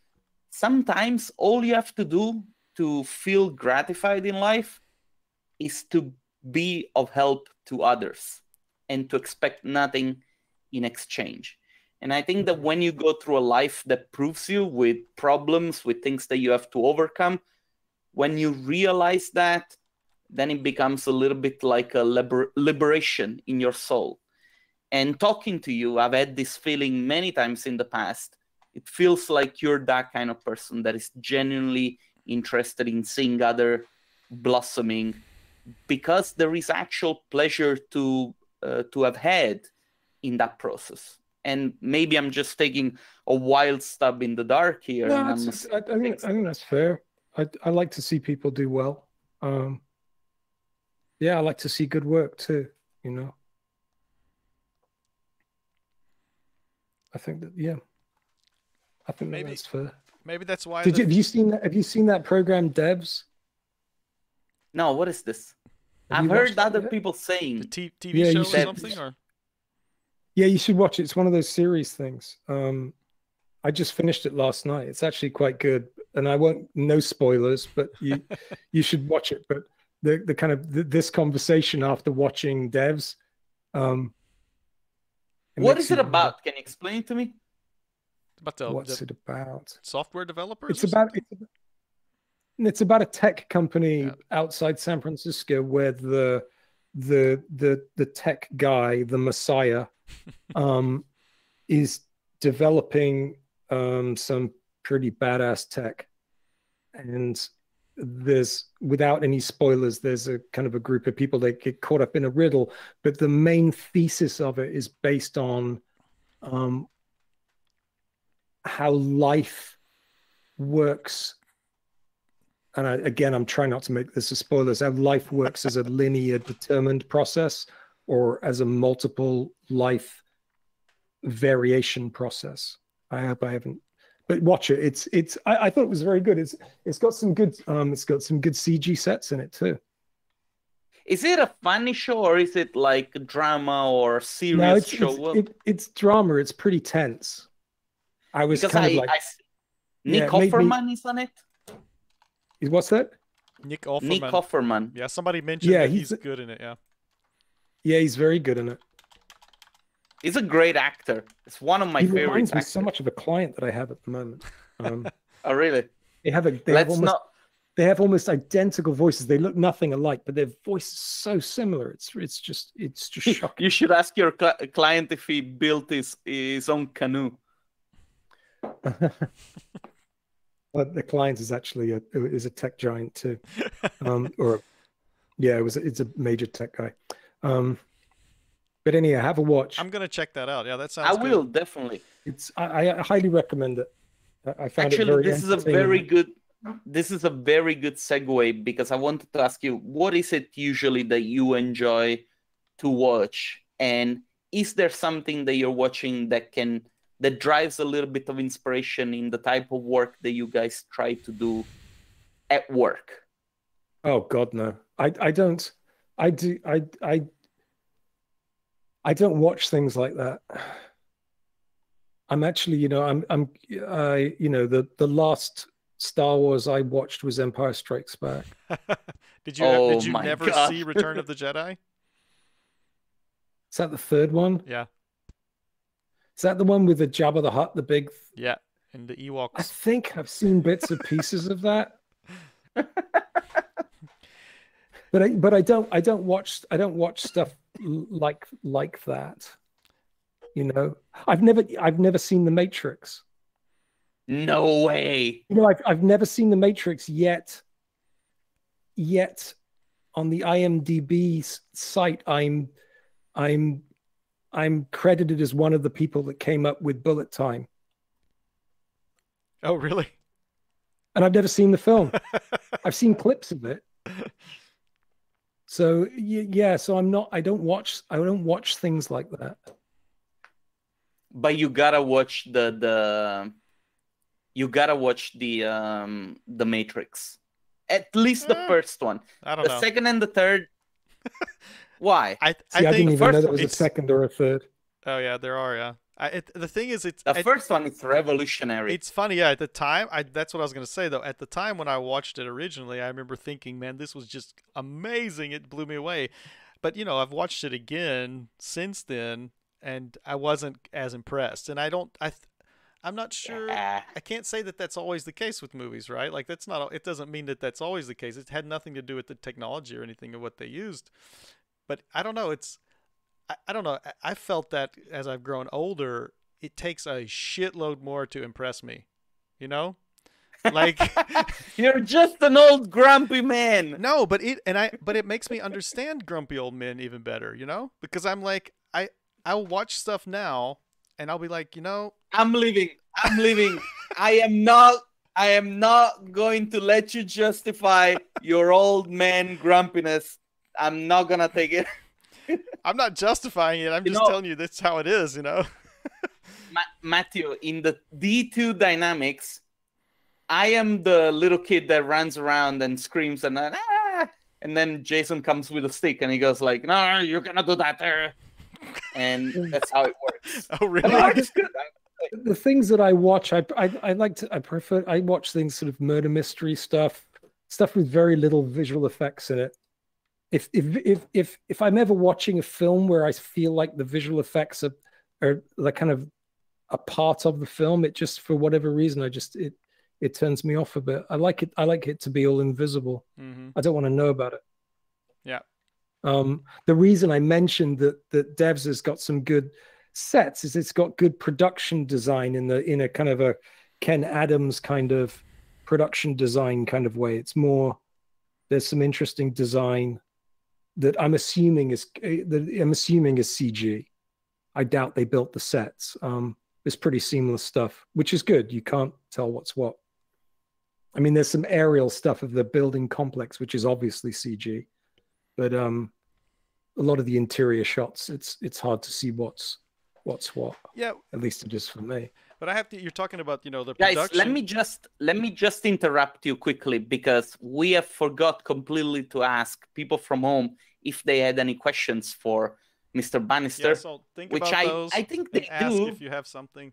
Sometimes all you have to do to feel gratified in life is to be of help to others and to expect nothing in exchange. And I think that when you go through a life that proves you with problems, with things that you have to overcome, when you realize that, then it becomes a little bit like a liber- liberation in your soul. And talking to you, I've had this feeling many times in the past. It feels like you're that kind of person that is genuinely interested in seeing other blossoming, because there is actual pleasure to uh, to have had in that process. And maybe I'm just taking a wild stab in the dark here. No, and I'm just, I, I, think, I think that's fair. I, I like to see people do well. Um, yeah, I like to see good work too, you know. I think that, yeah. I think maybe, that's fair. Maybe that's why... Did the... you, have, you seen that, have you seen that program, Devs? No, what is this? Have I've heard other yet? people saying... The t TV yeah, show or should... something? Or... Yeah, you should watch it. It's one of those series things. Um, I just finished it last night. It's actually quite good. And I won't, no spoilers, but you you should watch it. But the the kind of the, this conversation after watching Devs, um, what is it about? Can you explain it to me? About the, what's the it about? Software developers. It's about it's about, it's about a tech company yeah. outside San Francisco where the the the the tech guy, the Messiah, um, is developing um some pretty badass tech, and there's, without any spoilers, there's a kind of a group of people that get caught up in a riddle, but the main thesis of it is based on um, how life works. And I, again, I'm trying not to make this a spoiler, how life works as a linear determined process or as a multiple life variation process. I hope I haven't. But watch it. It's it's. I, I thought it was very good. It's it's got some good. Um, it's got some good C G sets in it too. Is it a funny show or is it like drama or serious no, it's, show? It's, well, it, it's drama. It's pretty tense. I was kind I, of like... I, Nick yeah, Offerman me... is on it? What's that? Nick Offerman. Nick Offerman. Yeah, somebody mentioned yeah, that he's, he's good in it, yeah. Yeah, he's very good in it. He's a great actor. It's one of my favorites. He reminds me actors. so much of a client that I have at the moment. Um, oh, really? They have a... They Let's have almost... not... They have almost identical voices. They look nothing alike, but their voice is so similar. It's it's just it's just shocking. You should ask your cl client if he built his his own canoe. But the client is actually a is a tech giant too, um, or yeah, it was a, it's a major tech guy. Um, but anyhow, have a watch. I'm gonna check that out. Yeah, that sounds. I good. will definitely. It's I, I highly recommend it. I, I found actually it very this is a very good. This is a very good segue because I wanted to ask you, what is it usually that you enjoy to watch? And is there something that you're watching that can that drives a little bit of inspiration in the type of work that you guys try to do at work? Oh God, no. I, I don't I do I I I don't watch things like that. I'm actually, you know, I'm I'm I you know, the the last Star Wars I watched was Empire Strikes Back. Did you oh did you never God. see Return of the Jedi? Is that the third one? Yeah. Is that the one with the Jabba the Hutt, the big? Yeah, and the Ewoks. I think I've seen bits and pieces of that. But I but I don't I don't watch I don't watch stuff like like that. You know, I've never I've never seen The Matrix. No way. You know, I've, I've never seen The Matrix yet. Yet on the I M D B site, I'm I'm I'm credited as one of the people that came up with bullet time. Oh, really? And I've never seen the film. I've seen clips of it. So yeah, so I'm not I don't watch I don't watch things like that. But you gotta watch the the You gotta watch the um, the Matrix, at least the first one. I don't the know. second and the third. Why? I, I, See, I think didn't even know there was a second or a third. Oh yeah, there are. Yeah. I, it, the thing is, it's the I, first one is revolutionary. It's funny. Yeah, at the time, I, that's what I was gonna say though. At the time when I watched it originally, I remember thinking, "Man, this was just amazing. It blew me away." But you know, I've watched it again since then, and I wasn't as impressed. And I don't. I. I'm not sure. Yeah. I can't say that that's always the case with movies, right? Like that's not. It doesn't mean that that's always the case. It had nothing to do with the technology or anything of what they used. But I don't know. It's. I, I don't know. I, I felt that as I've grown older, it takes a shitload more to impress me. You know, like you're just an old grumpy man. No, but it and I. But it makes me understand grumpy old men even better. You know, because I'm like I. I'll watch stuff now. And I'll be like, you know, I'm leaving. I'm leaving. I am not. I am not going to let you justify your old man grumpiness. I'm not gonna take it. I'm not justifying it. I'm you just know, telling you that's how it is. You know, Ma Matthew, in the D two dynamics, I am the little kid that runs around and screams and then, ah! And then Jason comes with a stick and he goes like, "No, you're gonna do that." Uh. And that's how it works. Oh, really? The things that I watch, I, I I like to. I prefer. I watch things sort of murder mystery stuff, stuff with very little visual effects in it. If if if if if I'm ever watching a film where I feel like the visual effects are are like kind of a part of the film, it just for whatever reason, I just it it turns me off a bit. I like it. I like it to be all invisible. Mm-hmm. I don't want to know about it. Yeah. Um, the reason I mentioned that that Devs has got some good sets is it's got good production design in the in a kind of a Ken Adams kind of production design kind of way. It's more there's some interesting design that I'm assuming is that I'm assuming is C G. I doubt they built the sets. Um, it's pretty seamless stuff, which is good. You can't tell what's what. I mean, there's some aerial stuff of the building complex, which is obviously C G. But um, a lot of the interior shots, it's it's hard to see what's what's what. Yeah, at least it is for me. But I have to. You're talking about you know the production. Guys, let me just let me just interrupt you quickly because we have forgot completely to ask people from home if they had any questions for Mister Bannister, yeah, so think which about I, those I think they ask do. If you have something.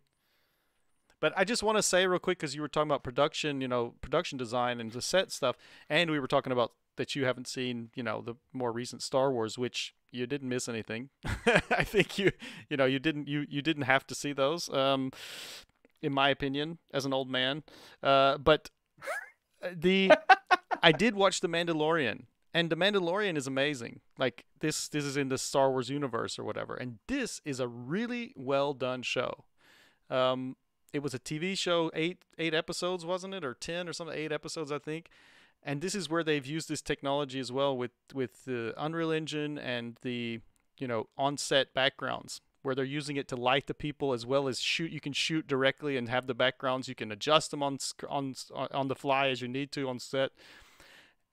But I just want to say real quick, because you were talking about production, you know, production design and the set stuff, and we were talking about that you haven't seen, you know, the more recent Star Wars, which you didn't miss anything. I think you, you know, you didn't, you, you didn't have to see those, um, in my opinion, as an old man. Uh, but the, I did watch The Mandalorian, and The Mandalorian is amazing. Like this, this is in the Star Wars universe or whatever. And this is a really well done show. Um, It was a T V show, eight eight episodes, wasn't it, or ten or something? Eight episodes, I think. And this is where they've used this technology as well with with the Unreal Engine and the you know on-set backgrounds, where they're using it to light the people as well as shoot. You can shoot directly and have the backgrounds. You can adjust them on on on the fly as you need to on set.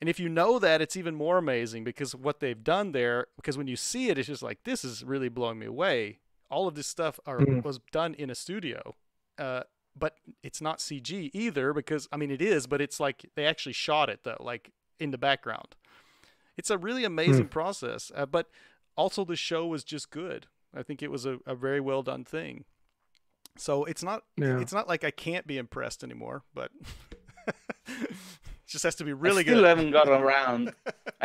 And if you know that, it's even more amazing because what they've done there. Because when you see it, it's just like, this is really blowing me away. All of this stuff are, mm. was done in a studio. Uh, but it's not C G either, because I mean it is, but it's like they actually shot it though, like in the background. It's a really amazing mm. process. Uh, but also the show was just good. I think it was a, a very well done thing. So it's not yeah. it's not like I can't be impressed anymore, but it just has to be really good. I still good. haven't got around.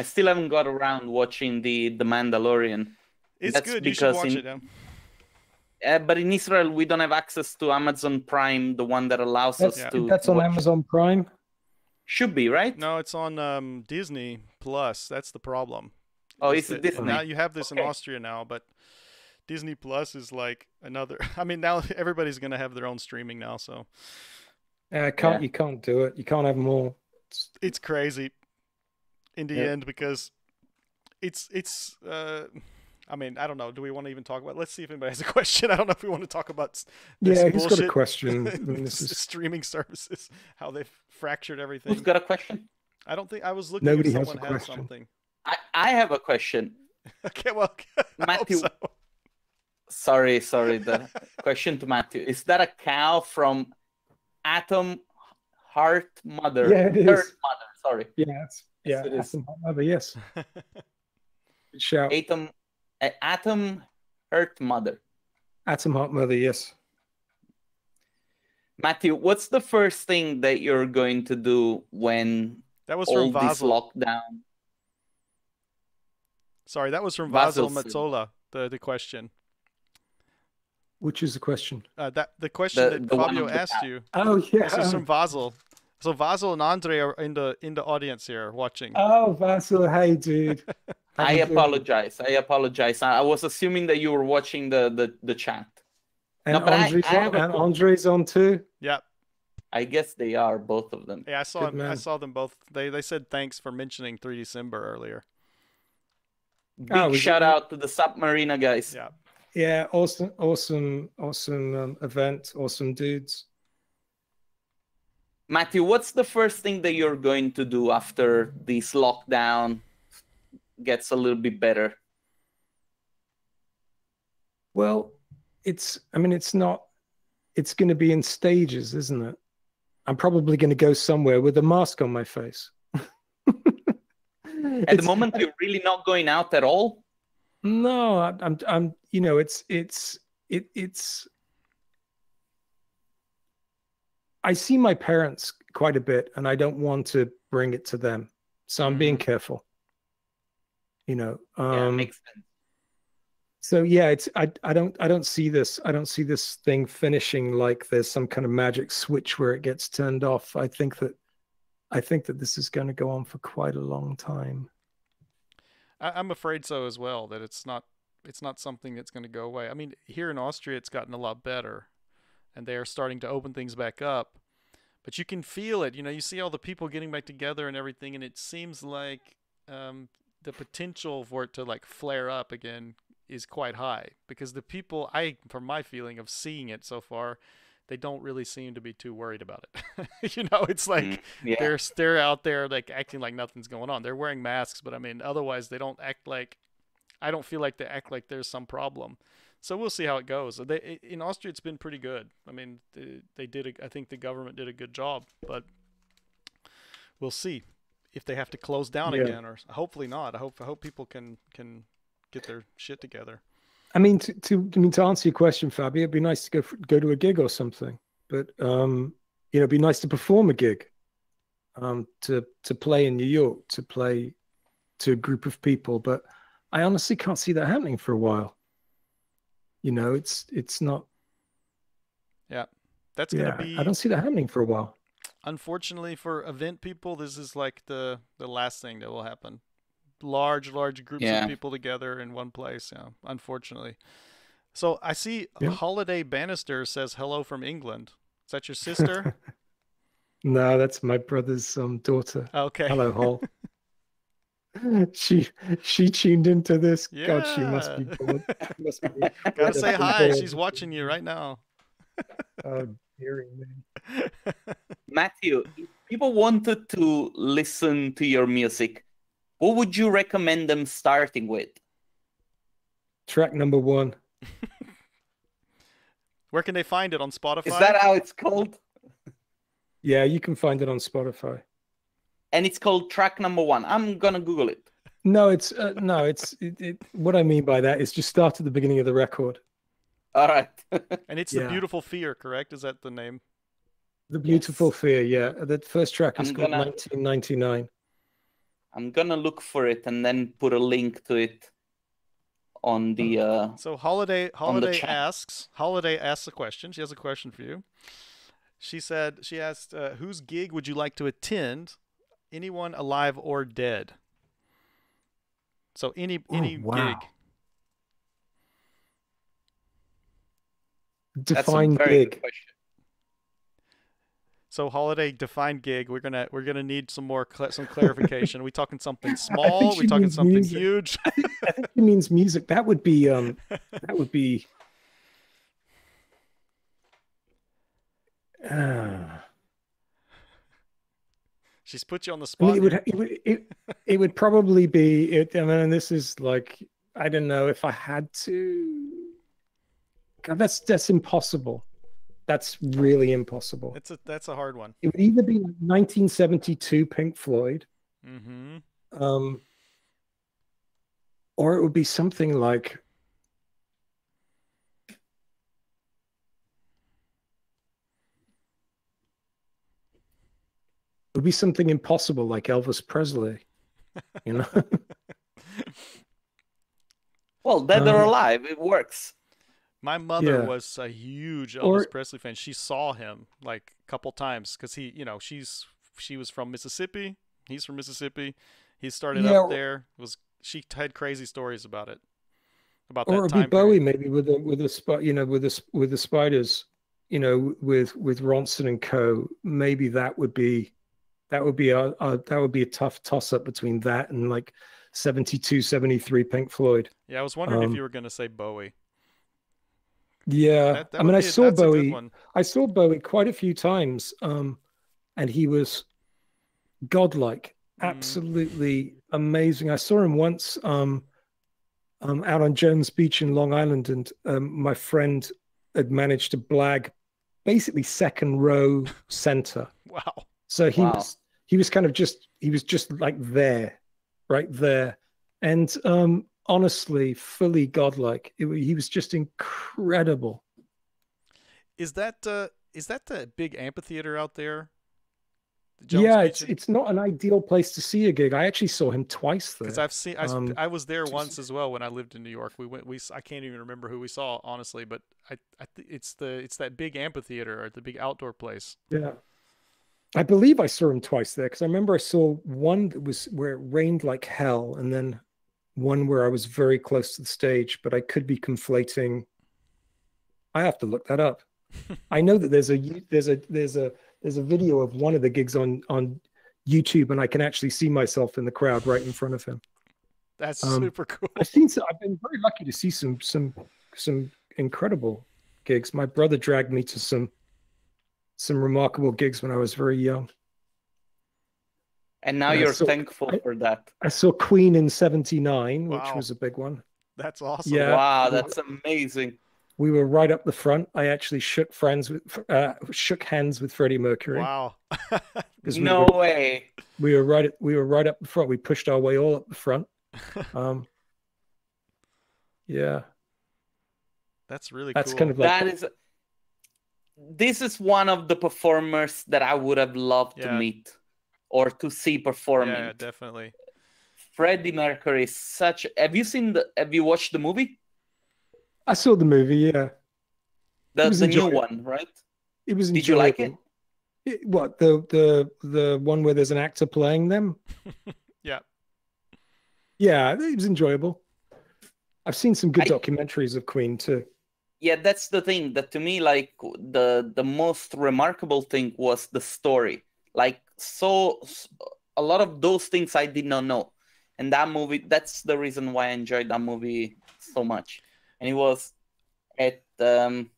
I still haven't got around watching the the Mandalorian. It's That's good. You should watch in... it. Yeah. Uh, but in Israel, we don't have access to Amazon Prime, the one that allows that's, us yeah. to. That's on watch. Amazon Prime. Should be, right? No, it's on um, Disney Plus. That's the problem. Oh, it's it, Disney. Now you have this okay. in Austria now, but Disney Plus is like another. I mean, now everybody's going to have their own streaming now, so. Uh, can't yeah. you can't do it? You can't have them all. It's, it's crazy, in the yeah. end, because it's it's. Uh, I mean, I don't know. Do we want to even talk about? Let's see if anybody has a question. I don't know if we want to talk about this yeah, bullshit. Who's got a question? I mean, this is... streaming services, how they've fractured everything. Who's got a question? I don't think I was looking. Nobody if someone has a question. Had something. I, I have a question. Okay, well, Matthew. So. Sorry, sorry. The question to Matthew is that a cow from Atom Heart Mother? Yeah, it is. Heart Mother. Sorry. Yeah, it's, yeah. Yes, it is. Atom Heart Mother. Yes. Shout. Atom. Atom Heart Mother. Atom Heart Mother, yes. Matthew, what's the first thing that you're going to do when that was all from this lockdown? Sorry, that was from Vasil Mazzola, the, the question. Which is the question? Uh, that The question the, that the Fabio asked you. Oh, yeah. This is from Vasil. So Vasil and Andre are in the, in the audience here watching. Oh, Vasil, hey, dude. I apologize. I apologize. I was assuming that you were watching the the, the chat. And, no, Andre's, I, I on, and Andre's on too. Yeah, I guess they are, both of them. Yeah, I saw them, I saw them both. They they said thanks for mentioning three D Simber earlier. Big oh, shout you... out to the Submarina guys. Yeah, yeah, awesome, awesome, awesome um, event. Awesome dudes. Matthew, what's the first thing that you're going to do after this lockdown gets a little bit better? Well, it's, I mean, it's not, it's going to be in stages, isn't it? I'm probably going to go somewhere with a mask on my face. At it's, the moment, you're really not going out at all? No, I, I'm, I'm, you know, it's, it's, it, it's, I see my parents quite a bit and I don't want to bring it to them. So I'm mm-hmm. being careful. You know, um, yeah, makes sense. So yeah, it's I I don't I don't see this I don't see this thing finishing like there's some kind of magic switch where it gets turned off. I think that I think that this is going to go on for quite a long time. I, I'm afraid so as well. That it's not it's not something that's going to go away. I mean, here in Austria, it's gotten a lot better, and they are starting to open things back up. But you can feel it. You know, you see all the people getting back together and everything, and it seems like. Um, The potential for it to like flare up again is quite high because the people, I, from my feeling of seeing it so far, they don't really seem to be too worried about it. You know, it's like yeah. they're they're out there like acting like nothing's going on. They're wearing masks, but I mean, otherwise they don't act like. I don't feel like they act like there's some problem. So we'll see how it goes. They, in Austria, it's been pretty good. I mean, they, they did. A, I think the government did a good job, but we'll see. if they have to close down yeah. again, or hopefully not. I hope I hope people can can get their shit together. I mean, to, to I mean to answer your question, Fabio, it'd be nice to go for, go to a gig or something. But um, you know, it'd be nice to perform a gig, um, to to play in New York, to play to a group of people. But I honestly can't see that happening for a while. You know, it's it's not. Yeah, that's yeah, gonna be. I don't see that happening for a while. Unfortunately for event people, this is like the the last thing that will happen. Large, large groups yeah. of people together in one place. Yeah, unfortunately. So I see yeah. Holiday Bannister says hello from England. Is that your sister? No, that's my brother's um, daughter. Okay. Hello, Hol. she she tuned into this. Yeah. God, she must be bored. She must be bored. Gotta say hi. Bored. She's watching you right now. Oh, dearie me. Matthew, if people wanted to listen to your music, what would you recommend them starting with? Track number one. Where can they find it? On Spotify? Is that how it's called? Yeah, you can find it on Spotify. And it's called track number one. I'm gonna Google it. No, it's uh, no, it's it, it, what I mean by that is just start at the beginning of the record. All right. And it's yeah. The Beautiful Fear, correct? Is that the name? The Beautiful yes. Fear, yeah. The first track is I'm called gonna... nineteen ninety-nine. I'm going to look for it and then put a link to it on the... Uh, so Holiday Holiday asks, Holiday asks a question. She has a question for you. She said, she asked, uh, whose gig would you like to attend? Anyone alive or dead? So any, any oh, wow. gig. Define That's a very gig. Good question. So Holiday, defined gig. We're gonna we're gonna need some more cl some clarification. Are we talking something small? Are we talking something music. Huge? I think she means music. That would be um, that would be. Uh... She's put you on the spot. I mean, it would it would it, it would probably be it. I mean, this is like I don't know if I had to. God, that's that's impossible. That's really impossible. It's a that's a hard one. It would either be nineteen seventy-two Pink Floyd, mm-hmm. um, or it would be something like it would be something impossible, like Elvis Presley, you know. Well, dead or um, alive, it works. My mother yeah. was a huge Elvis or, Presley fan. She saw him like a couple times because he, you know, she's she was from Mississippi. He's from Mississippi. He started yeah, up there. It was she had crazy stories about it, about or that time. Or Bowie, maybe with a, with a you know with a, with the Spiders, you know, with with Ronson and Co. Maybe that would be that would be a, a that would be a tough toss up between that and like seventy-two, seventy-three Pink Floyd. Yeah, I was wondering um, if you were going to say Bowie. Yeah, that, that I mean, I a, saw Bowie. I saw Bowie quite a few times, um, and he was godlike, absolutely mm. amazing. I saw him once um, um, out on Jones Beach in Long Island, and um, my friend had managed to blag basically second row center. Wow! So he wow. was he was kind of just he was just like there, right there, and. Um, Honestly, fully godlike. It, he was just incredible. Is that uh, is that the big amphitheater out there? The yeah, it's it's not an ideal place to see a gig. I actually saw him twice there. Because I've seen I, um, I was there once as well when I lived in New York. We went. We I can't even remember who we saw honestly, but I, I it's the it's that big amphitheater or the big outdoor place. Yeah, I believe I saw him twice there because I remember I saw one that was where it rained like hell, and then. One where I was very close to the stage, but I could be conflating. I have to look that up. I know that there's a there's a there's a there's a video of one of the gigs on on YouTube, and I can actually see myself in the crowd right in front of him. That's um, super cool. I've seen. Some, I've been very lucky to see some some some incredible gigs. My brother dragged me to some some remarkable gigs when I was very young. And now and you're saw, thankful I, for that. I saw Queen in seventy-nine, wow. which was a big one. That's awesome. Yeah. Wow, that's amazing. We were right up the front. I actually shook friends with, uh, shook hands with Freddie Mercury. Wow! we no were, way. We were right. At, we were right up the front. We pushed our way all up the front. Um, yeah, that's really. That's cool. kind of like that is. This is one of the performers that I would have loved yeah. to meet or to see performing. Yeah, definitely. Freddie Mercury is such. Have you seen the? Have you watched the movie? I saw the movie, yeah. That's the new one, right? It was. Did you like it? it? What the the the one where there's an actor playing them? yeah, yeah, it was enjoyable. I've seen some good I, documentaries of Queen too. Yeah, that's the thing that to me, like the the most remarkable thing was the story. Like so, so a lot of those things I did not know, and that movie. That's the reason why I enjoyed that movie so much. And it was at um,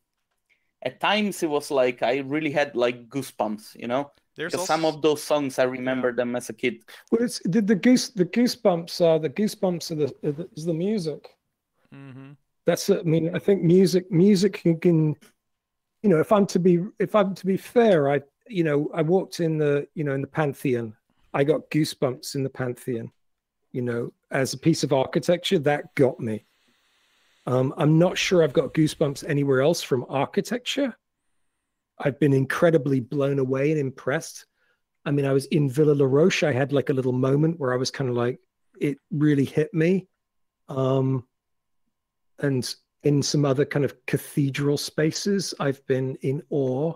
at times it was like I really had like goosebumps, you know. There's also... some of those songs I remember them as a kid. Well, it's the, the goose the goosebumps are the goosebumps are the is the music. Mm-hmm. That's I mean I think music music you can you know if I'm to be if I'm to be fair I you know I walked in the you know in the Pantheon, I got goosebumps in the Pantheon, you know, as a piece of architecture that got me. Um, I'm not sure I've got goosebumps anywhere else from architecture. I've been incredibly blown away and impressed. I mean, I was in Villa La Roche. I had like a little moment where I was kind of like, it really hit me. Um, and in some other kind of cathedral spaces, I've been in awe.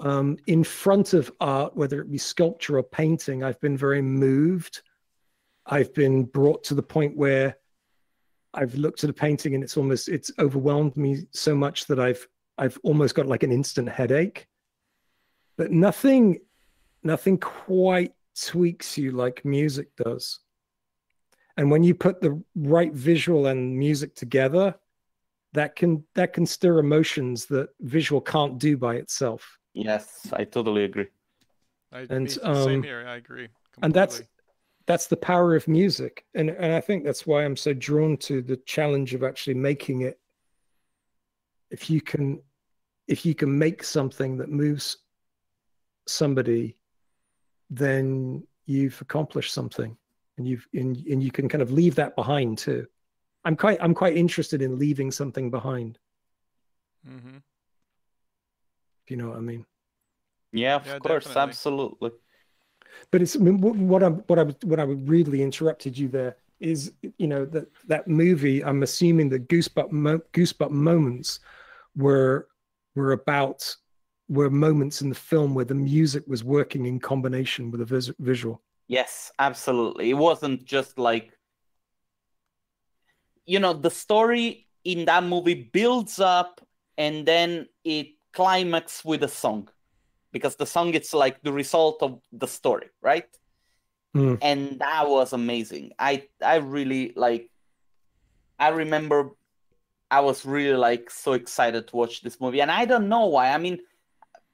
Um, in front of art, whether it be sculpture or painting, I've been very moved. I've been brought to the point where I've looked at a painting and it's almost, it's overwhelmed me so much that I've, I've almost got like an instant headache, but nothing, nothing quite tweaks you like music does. And when you put the right visual and music together, that can, that can stir emotions that visual can't do by itself. Yes, I totally agree. I, and me, um, same here, I agree. Completely. And that's, That's the power of music. And, and I think that's why I'm so drawn to the challenge of actually making it. If you can, if you can make something that moves somebody, then you've accomplished something and you've, and, and you can kind of leave that behind too. I'm quite, I'm quite interested in leaving something behind. Mm-hmm. Do you know what I mean? Yeah, of yeah, course. Definitely. Absolutely. But it's I mean, what I'm what I what I really interrupted you there is you know that that movie. I'm assuming the goosebump mo goosebump moments were were about were moments in the film where the music was working in combination with the vis visual. Yes, absolutely. It wasn't just like you know the story in that movie builds up and then it climaxes with a song. Because the song, it's like the result of the story, right? Mm. And that was amazing. I, I really, like, I remember I was really, like, so excited to watch this movie. And I don't know why. I mean,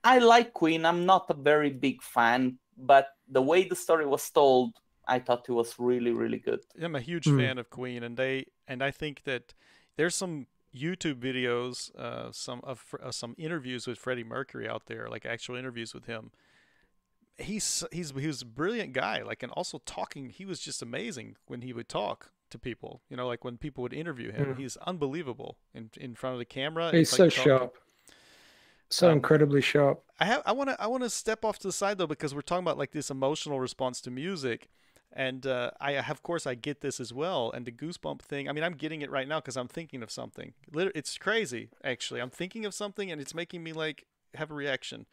I like Queen. I'm not a very big fan. But the way the story was told, I thought it was really, really good. I'm a huge mm. fan of Queen. And they, and I think that there's some... YouTube videos, uh, some of uh, some interviews with Freddie Mercury out there, like actual interviews with him. He's he's he was a brilliant guy, like, and also talking. He was just amazing when he would talk to people. You know, like when people would interview him, mm. he's unbelievable in in front of the camera. He's so sharp, so um, incredibly sharp. I have I want to I want to step off to the side though because we're talking about like this emotional response to music. And uh, I, of course, I get this as well. And the goosebump thing, I mean, I'm getting it right now because I'm thinking of something. It's crazy, actually. I'm thinking of something, and it's making me, like, have a reaction.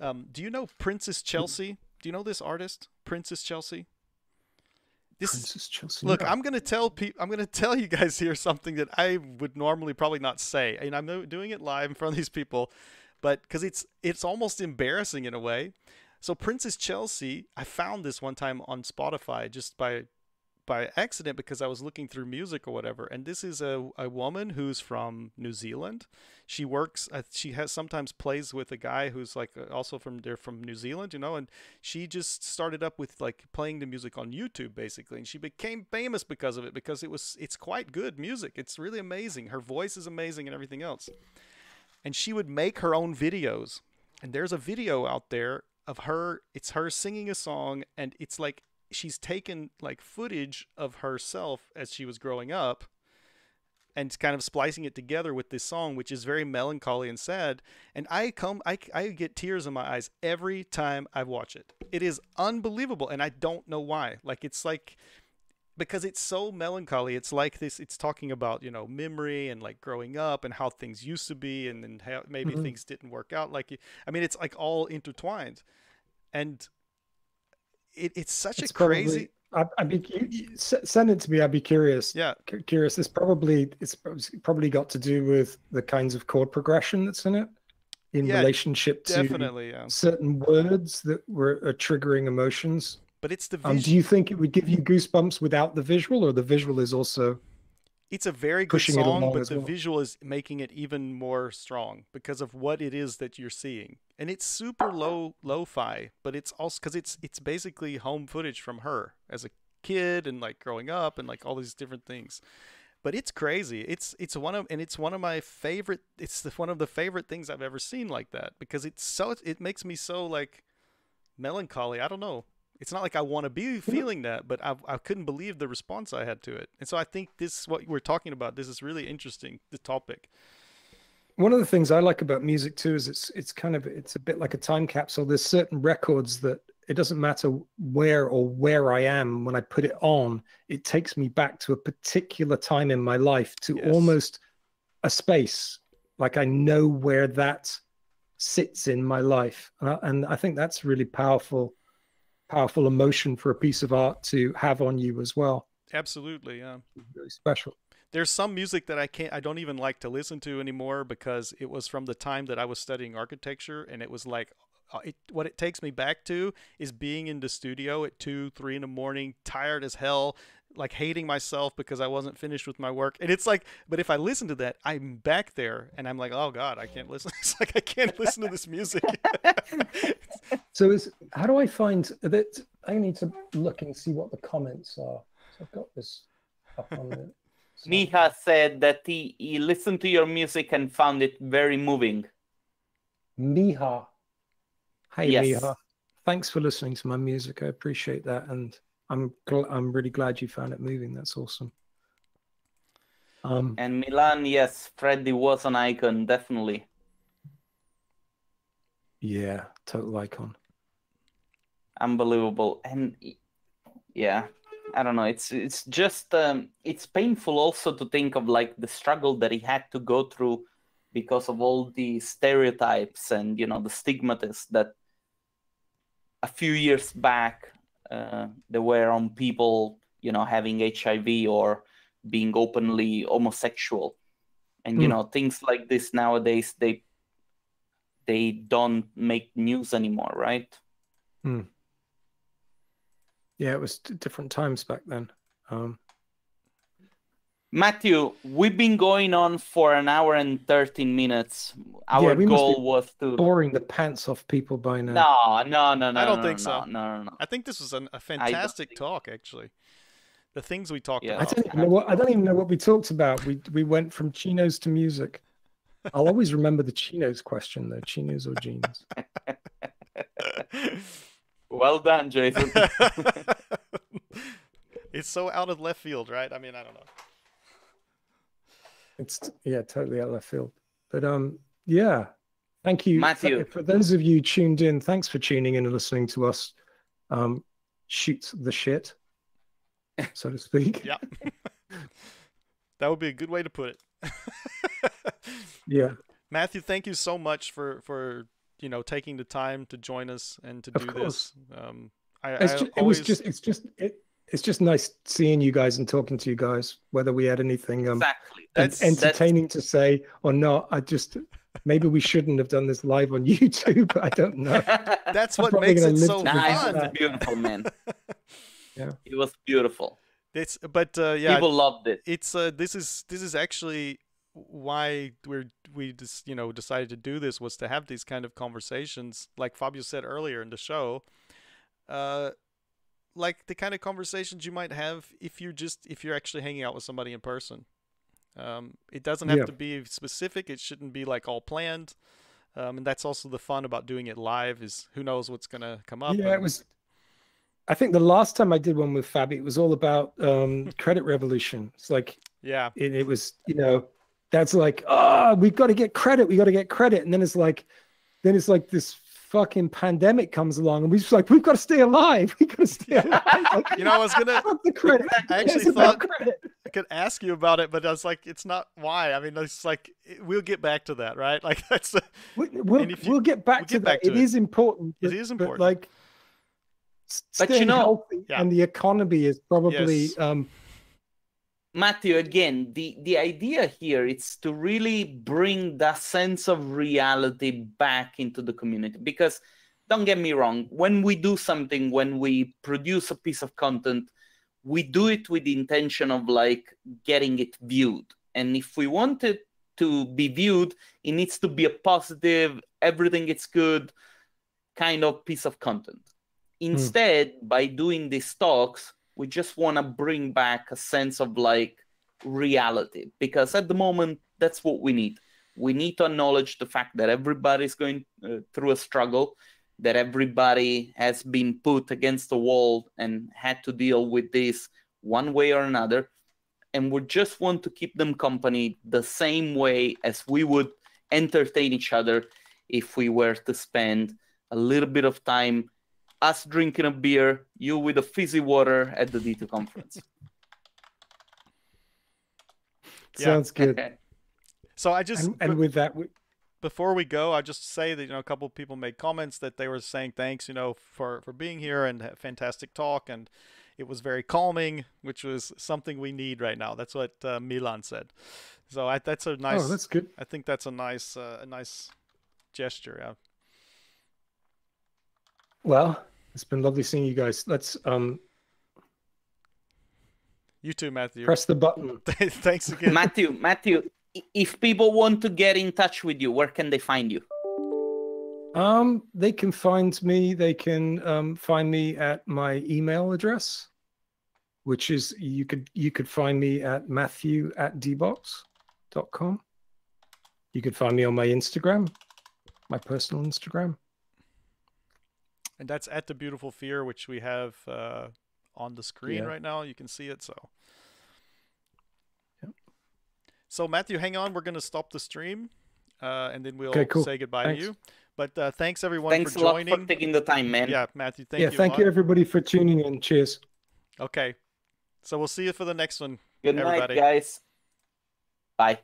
Um, do you know Princess Chelsea? Do you know this artist, Princess Chelsea? This, Princess Chelsea. Look, I'm gonna tell pe- I'm gonna tell you guys here something that I would normally probably not say, and I'm doing it live in front of these people, but because it's it's almost embarrassing in a way. So Princess Chelsea, I found this one time on Spotify just by by accident because I was looking through music or whatever. And this is a, a woman who's from New Zealand. She works, uh, she has sometimes plays with a guy who's like also from, they're from New Zealand, you know, and she just started up with like playing the music on YouTube basically. And she became famous because of it, because it was, it's quite good music. It's really amazing. Her voice is amazing and everything else. And she would make her own videos. And there's a video out there of her, it's her singing a song, and it's like, she's taken like footage of herself as she was growing up and kind of splicing it together with this song, which is very melancholy and sad. And I come, I, I get tears in my eyes every time I watch it. It is unbelievable. And I don't know why, like, it's like, because it's so melancholy. It's like this, it's talking about, you know, memory and like growing up and how things used to be. And then how maybe mm-hmm. things didn't work out. Like, I mean, it's like all intertwined. And It, it's such it's a probably, crazy. I, I be, send it to me. I'd be curious. Yeah, C curious. It's probably it's probably got to do with the kinds of chord progression that's in it, in yeah, relationship to yeah. certain words that were uh, triggering emotions. But it's the. Um, do you think it would give you goosebumps without the visual, or the visual is also? It's a very good song, but the well. visual is making it even more strong because of what it is that you're seeing. And it's super low lo-fi, but it's also because it's it's basically home footage from her as a kid and like growing up and like all these different things. But it's crazy. It's it's one of and it's one of my favorite. It's the, one of the favorite things I've ever seen like that, because it's so it makes me so like melancholy. I don't know. It's not like I want to be feeling that, but I, I couldn't believe the response I had to it. And so I think this, what we're talking about, this is really interesting, the topic. One of the things I like about music too is it's it's kind of, it's a bit like a time capsule. There's certain records that it doesn't matter where or where I am when I put it on, it takes me back to a particular time in my life to yes. almost a space. Like I know where that sits in my life. And I, and I think that's really powerful. powerful emotion for a piece of art to have on you as well. Absolutely. Yeah. Really special. There's some music that I can't, I don't even like to listen to anymore because it was from the time that I was studying architecture. And it was like, it, what it takes me back to is being in the studio at two, three in the morning, tired as hell, like hating myself because I wasn't finished with my work. And it's like, but if I listen to that, I'm back there and I'm like, oh God, I can't listen. It's like, I can't listen to this music. So is, how do I find that? I need to look and see what the comments are. So I've got this up on the... So. Miha said that he, he listened to your music and found it very moving. Miha. Hey, yes. Miha. Thanks for listening to my music. I appreciate that. And I'm, gl I'm really glad you found it moving. That's awesome. Um, and Milan, yes, Freddie was an icon, definitely. Yeah, total icon. Unbelievable. And yeah, I don't know, it's it's just um it's painful also to think of like the struggle that he had to go through because of all the stereotypes and, you know, the stigmatas that a few years back uh there were on people, you know, having H I V or being openly homosexual. And mm. you know, things like this nowadays, they they don't make news anymore, right? Mm. Yeah, it was different times back then. Um... Matthew, we've been going on for an hour and thirteen minutes. Our yeah, we goal must be was to boring the pants off people by now. No, no, no, no. I don't no, think no, so. No, no, no, no. I think this was an, a fantastic think... talk, actually. The things we talked yeah. about. I don't even know what, I don't even know what we talked about. We we went from chinos to music. I'll always remember the chinos question, though. Chinos or jeans. Well done, Jason. It's so out of left field, right? I mean, I don't know. It's yeah, totally out of left field. But um, yeah, thank you, Matthew. For those of you tuned in, thanks for tuning in and listening to us um, shoot the shit, so to speak. Yeah, that would be a good way to put it. Yeah, Matthew, thank you so much for for. you know, taking the time to join us and to do this. Um, I, it's just, I always... it was just, it's just, it, it's just nice seeing you guys and talking to you guys, whether we had anything um, exactly. that's, entertaining that's... to say or not. I just, maybe we shouldn't have done this live on YouTube. I don't know. That's what makes it so fun. Nah, it was beautiful, man. Yeah. It was beautiful. It's but uh, yeah, people loved it. It's uh, this is this is actually why we're we just you know decided to do this, was to have these kind of conversations, like Fabio said earlier in the show, uh, like the kind of conversations you might have if you just if you're actually hanging out with somebody in person. Um, it doesn't have yeah. to be specific. It shouldn't be like all planned, um, and that's also the fun about doing it live. Is who knows what's gonna come up. Yeah, it was. I think the last time I did one with Fabi, it was all about um, credit revolution. It's like, yeah, it, it was, you know, that's like, oh, we've got to get credit. We got to get credit. And then it's like, then it's like this fucking pandemic comes along and we're just like, we've got to stay alive. We've got to stay alive. Like, you know, I was going to, I actually thought I could ask you about it, but I was like, it's not why. I mean, it's like, we'll get back to that, right? Like that's, a, we'll, we'll, you, we'll get back we'll to get that. Back to it, it is important. But, it is important. But like, Staying but you know, healthy yeah. and the economy is probably yes. um... Matthew. Again, the the idea here is to really bring that sense of reality back into the community. Because don't get me wrong, when we do something, when we produce a piece of content, we do it with the intention of like getting it viewed. And if we want it to be viewed, it needs to be a positive, everything is good kind of piece of content. Instead, mm. by doing these talks, we just want to bring back a sense of like reality, because at the moment, that's what we need. We need to acknowledge the fact that everybody's going uh, through a struggle, that everybody has been put against the wall and had to deal with this one way or another. And we just want to keep them company the same way as we would entertain each other if we were to spend a little bit of time us drinking a beer, you with a fizzy water at the D two conference. Yeah. Sounds good. So I just... And, and with that... We... Before we go, I just say that, you know, a couple of people made comments that they were saying thanks, you know, for, for being here and fantastic talk. And it was very calming, which was something we need right now. That's what uh, Milan said. So I, that's a nice... Oh, that's good. I think that's a nice, uh, a nice gesture. Yeah. Well... It's been lovely seeing you guys. Let's um you too, Matthew. Press the button. Thanks again. Matthew, Matthew, if people want to get in touch with you, where can they find you? Um they can find me. They can um find me at my email address, which is you could you could find me at Matthew at D box dot com. You could find me on my Instagram, my personal Instagram. And that's at The Beautiful Fear, which we have uh, on the screen yeah. right now. You can see it. So, yeah. so Matthew, hang on. We're going to stop the stream, uh, and then we'll okay, cool. say goodbye thanks. to you. But uh, thanks, everyone, thanks for joining. Thanks a lot for taking the time, man. Yeah, Matthew, thank yeah, you. Yeah, thank you, everybody, for tuning in. Cheers. Okay. So we'll see you for the next one, Good everybody. Good night, guys. Bye.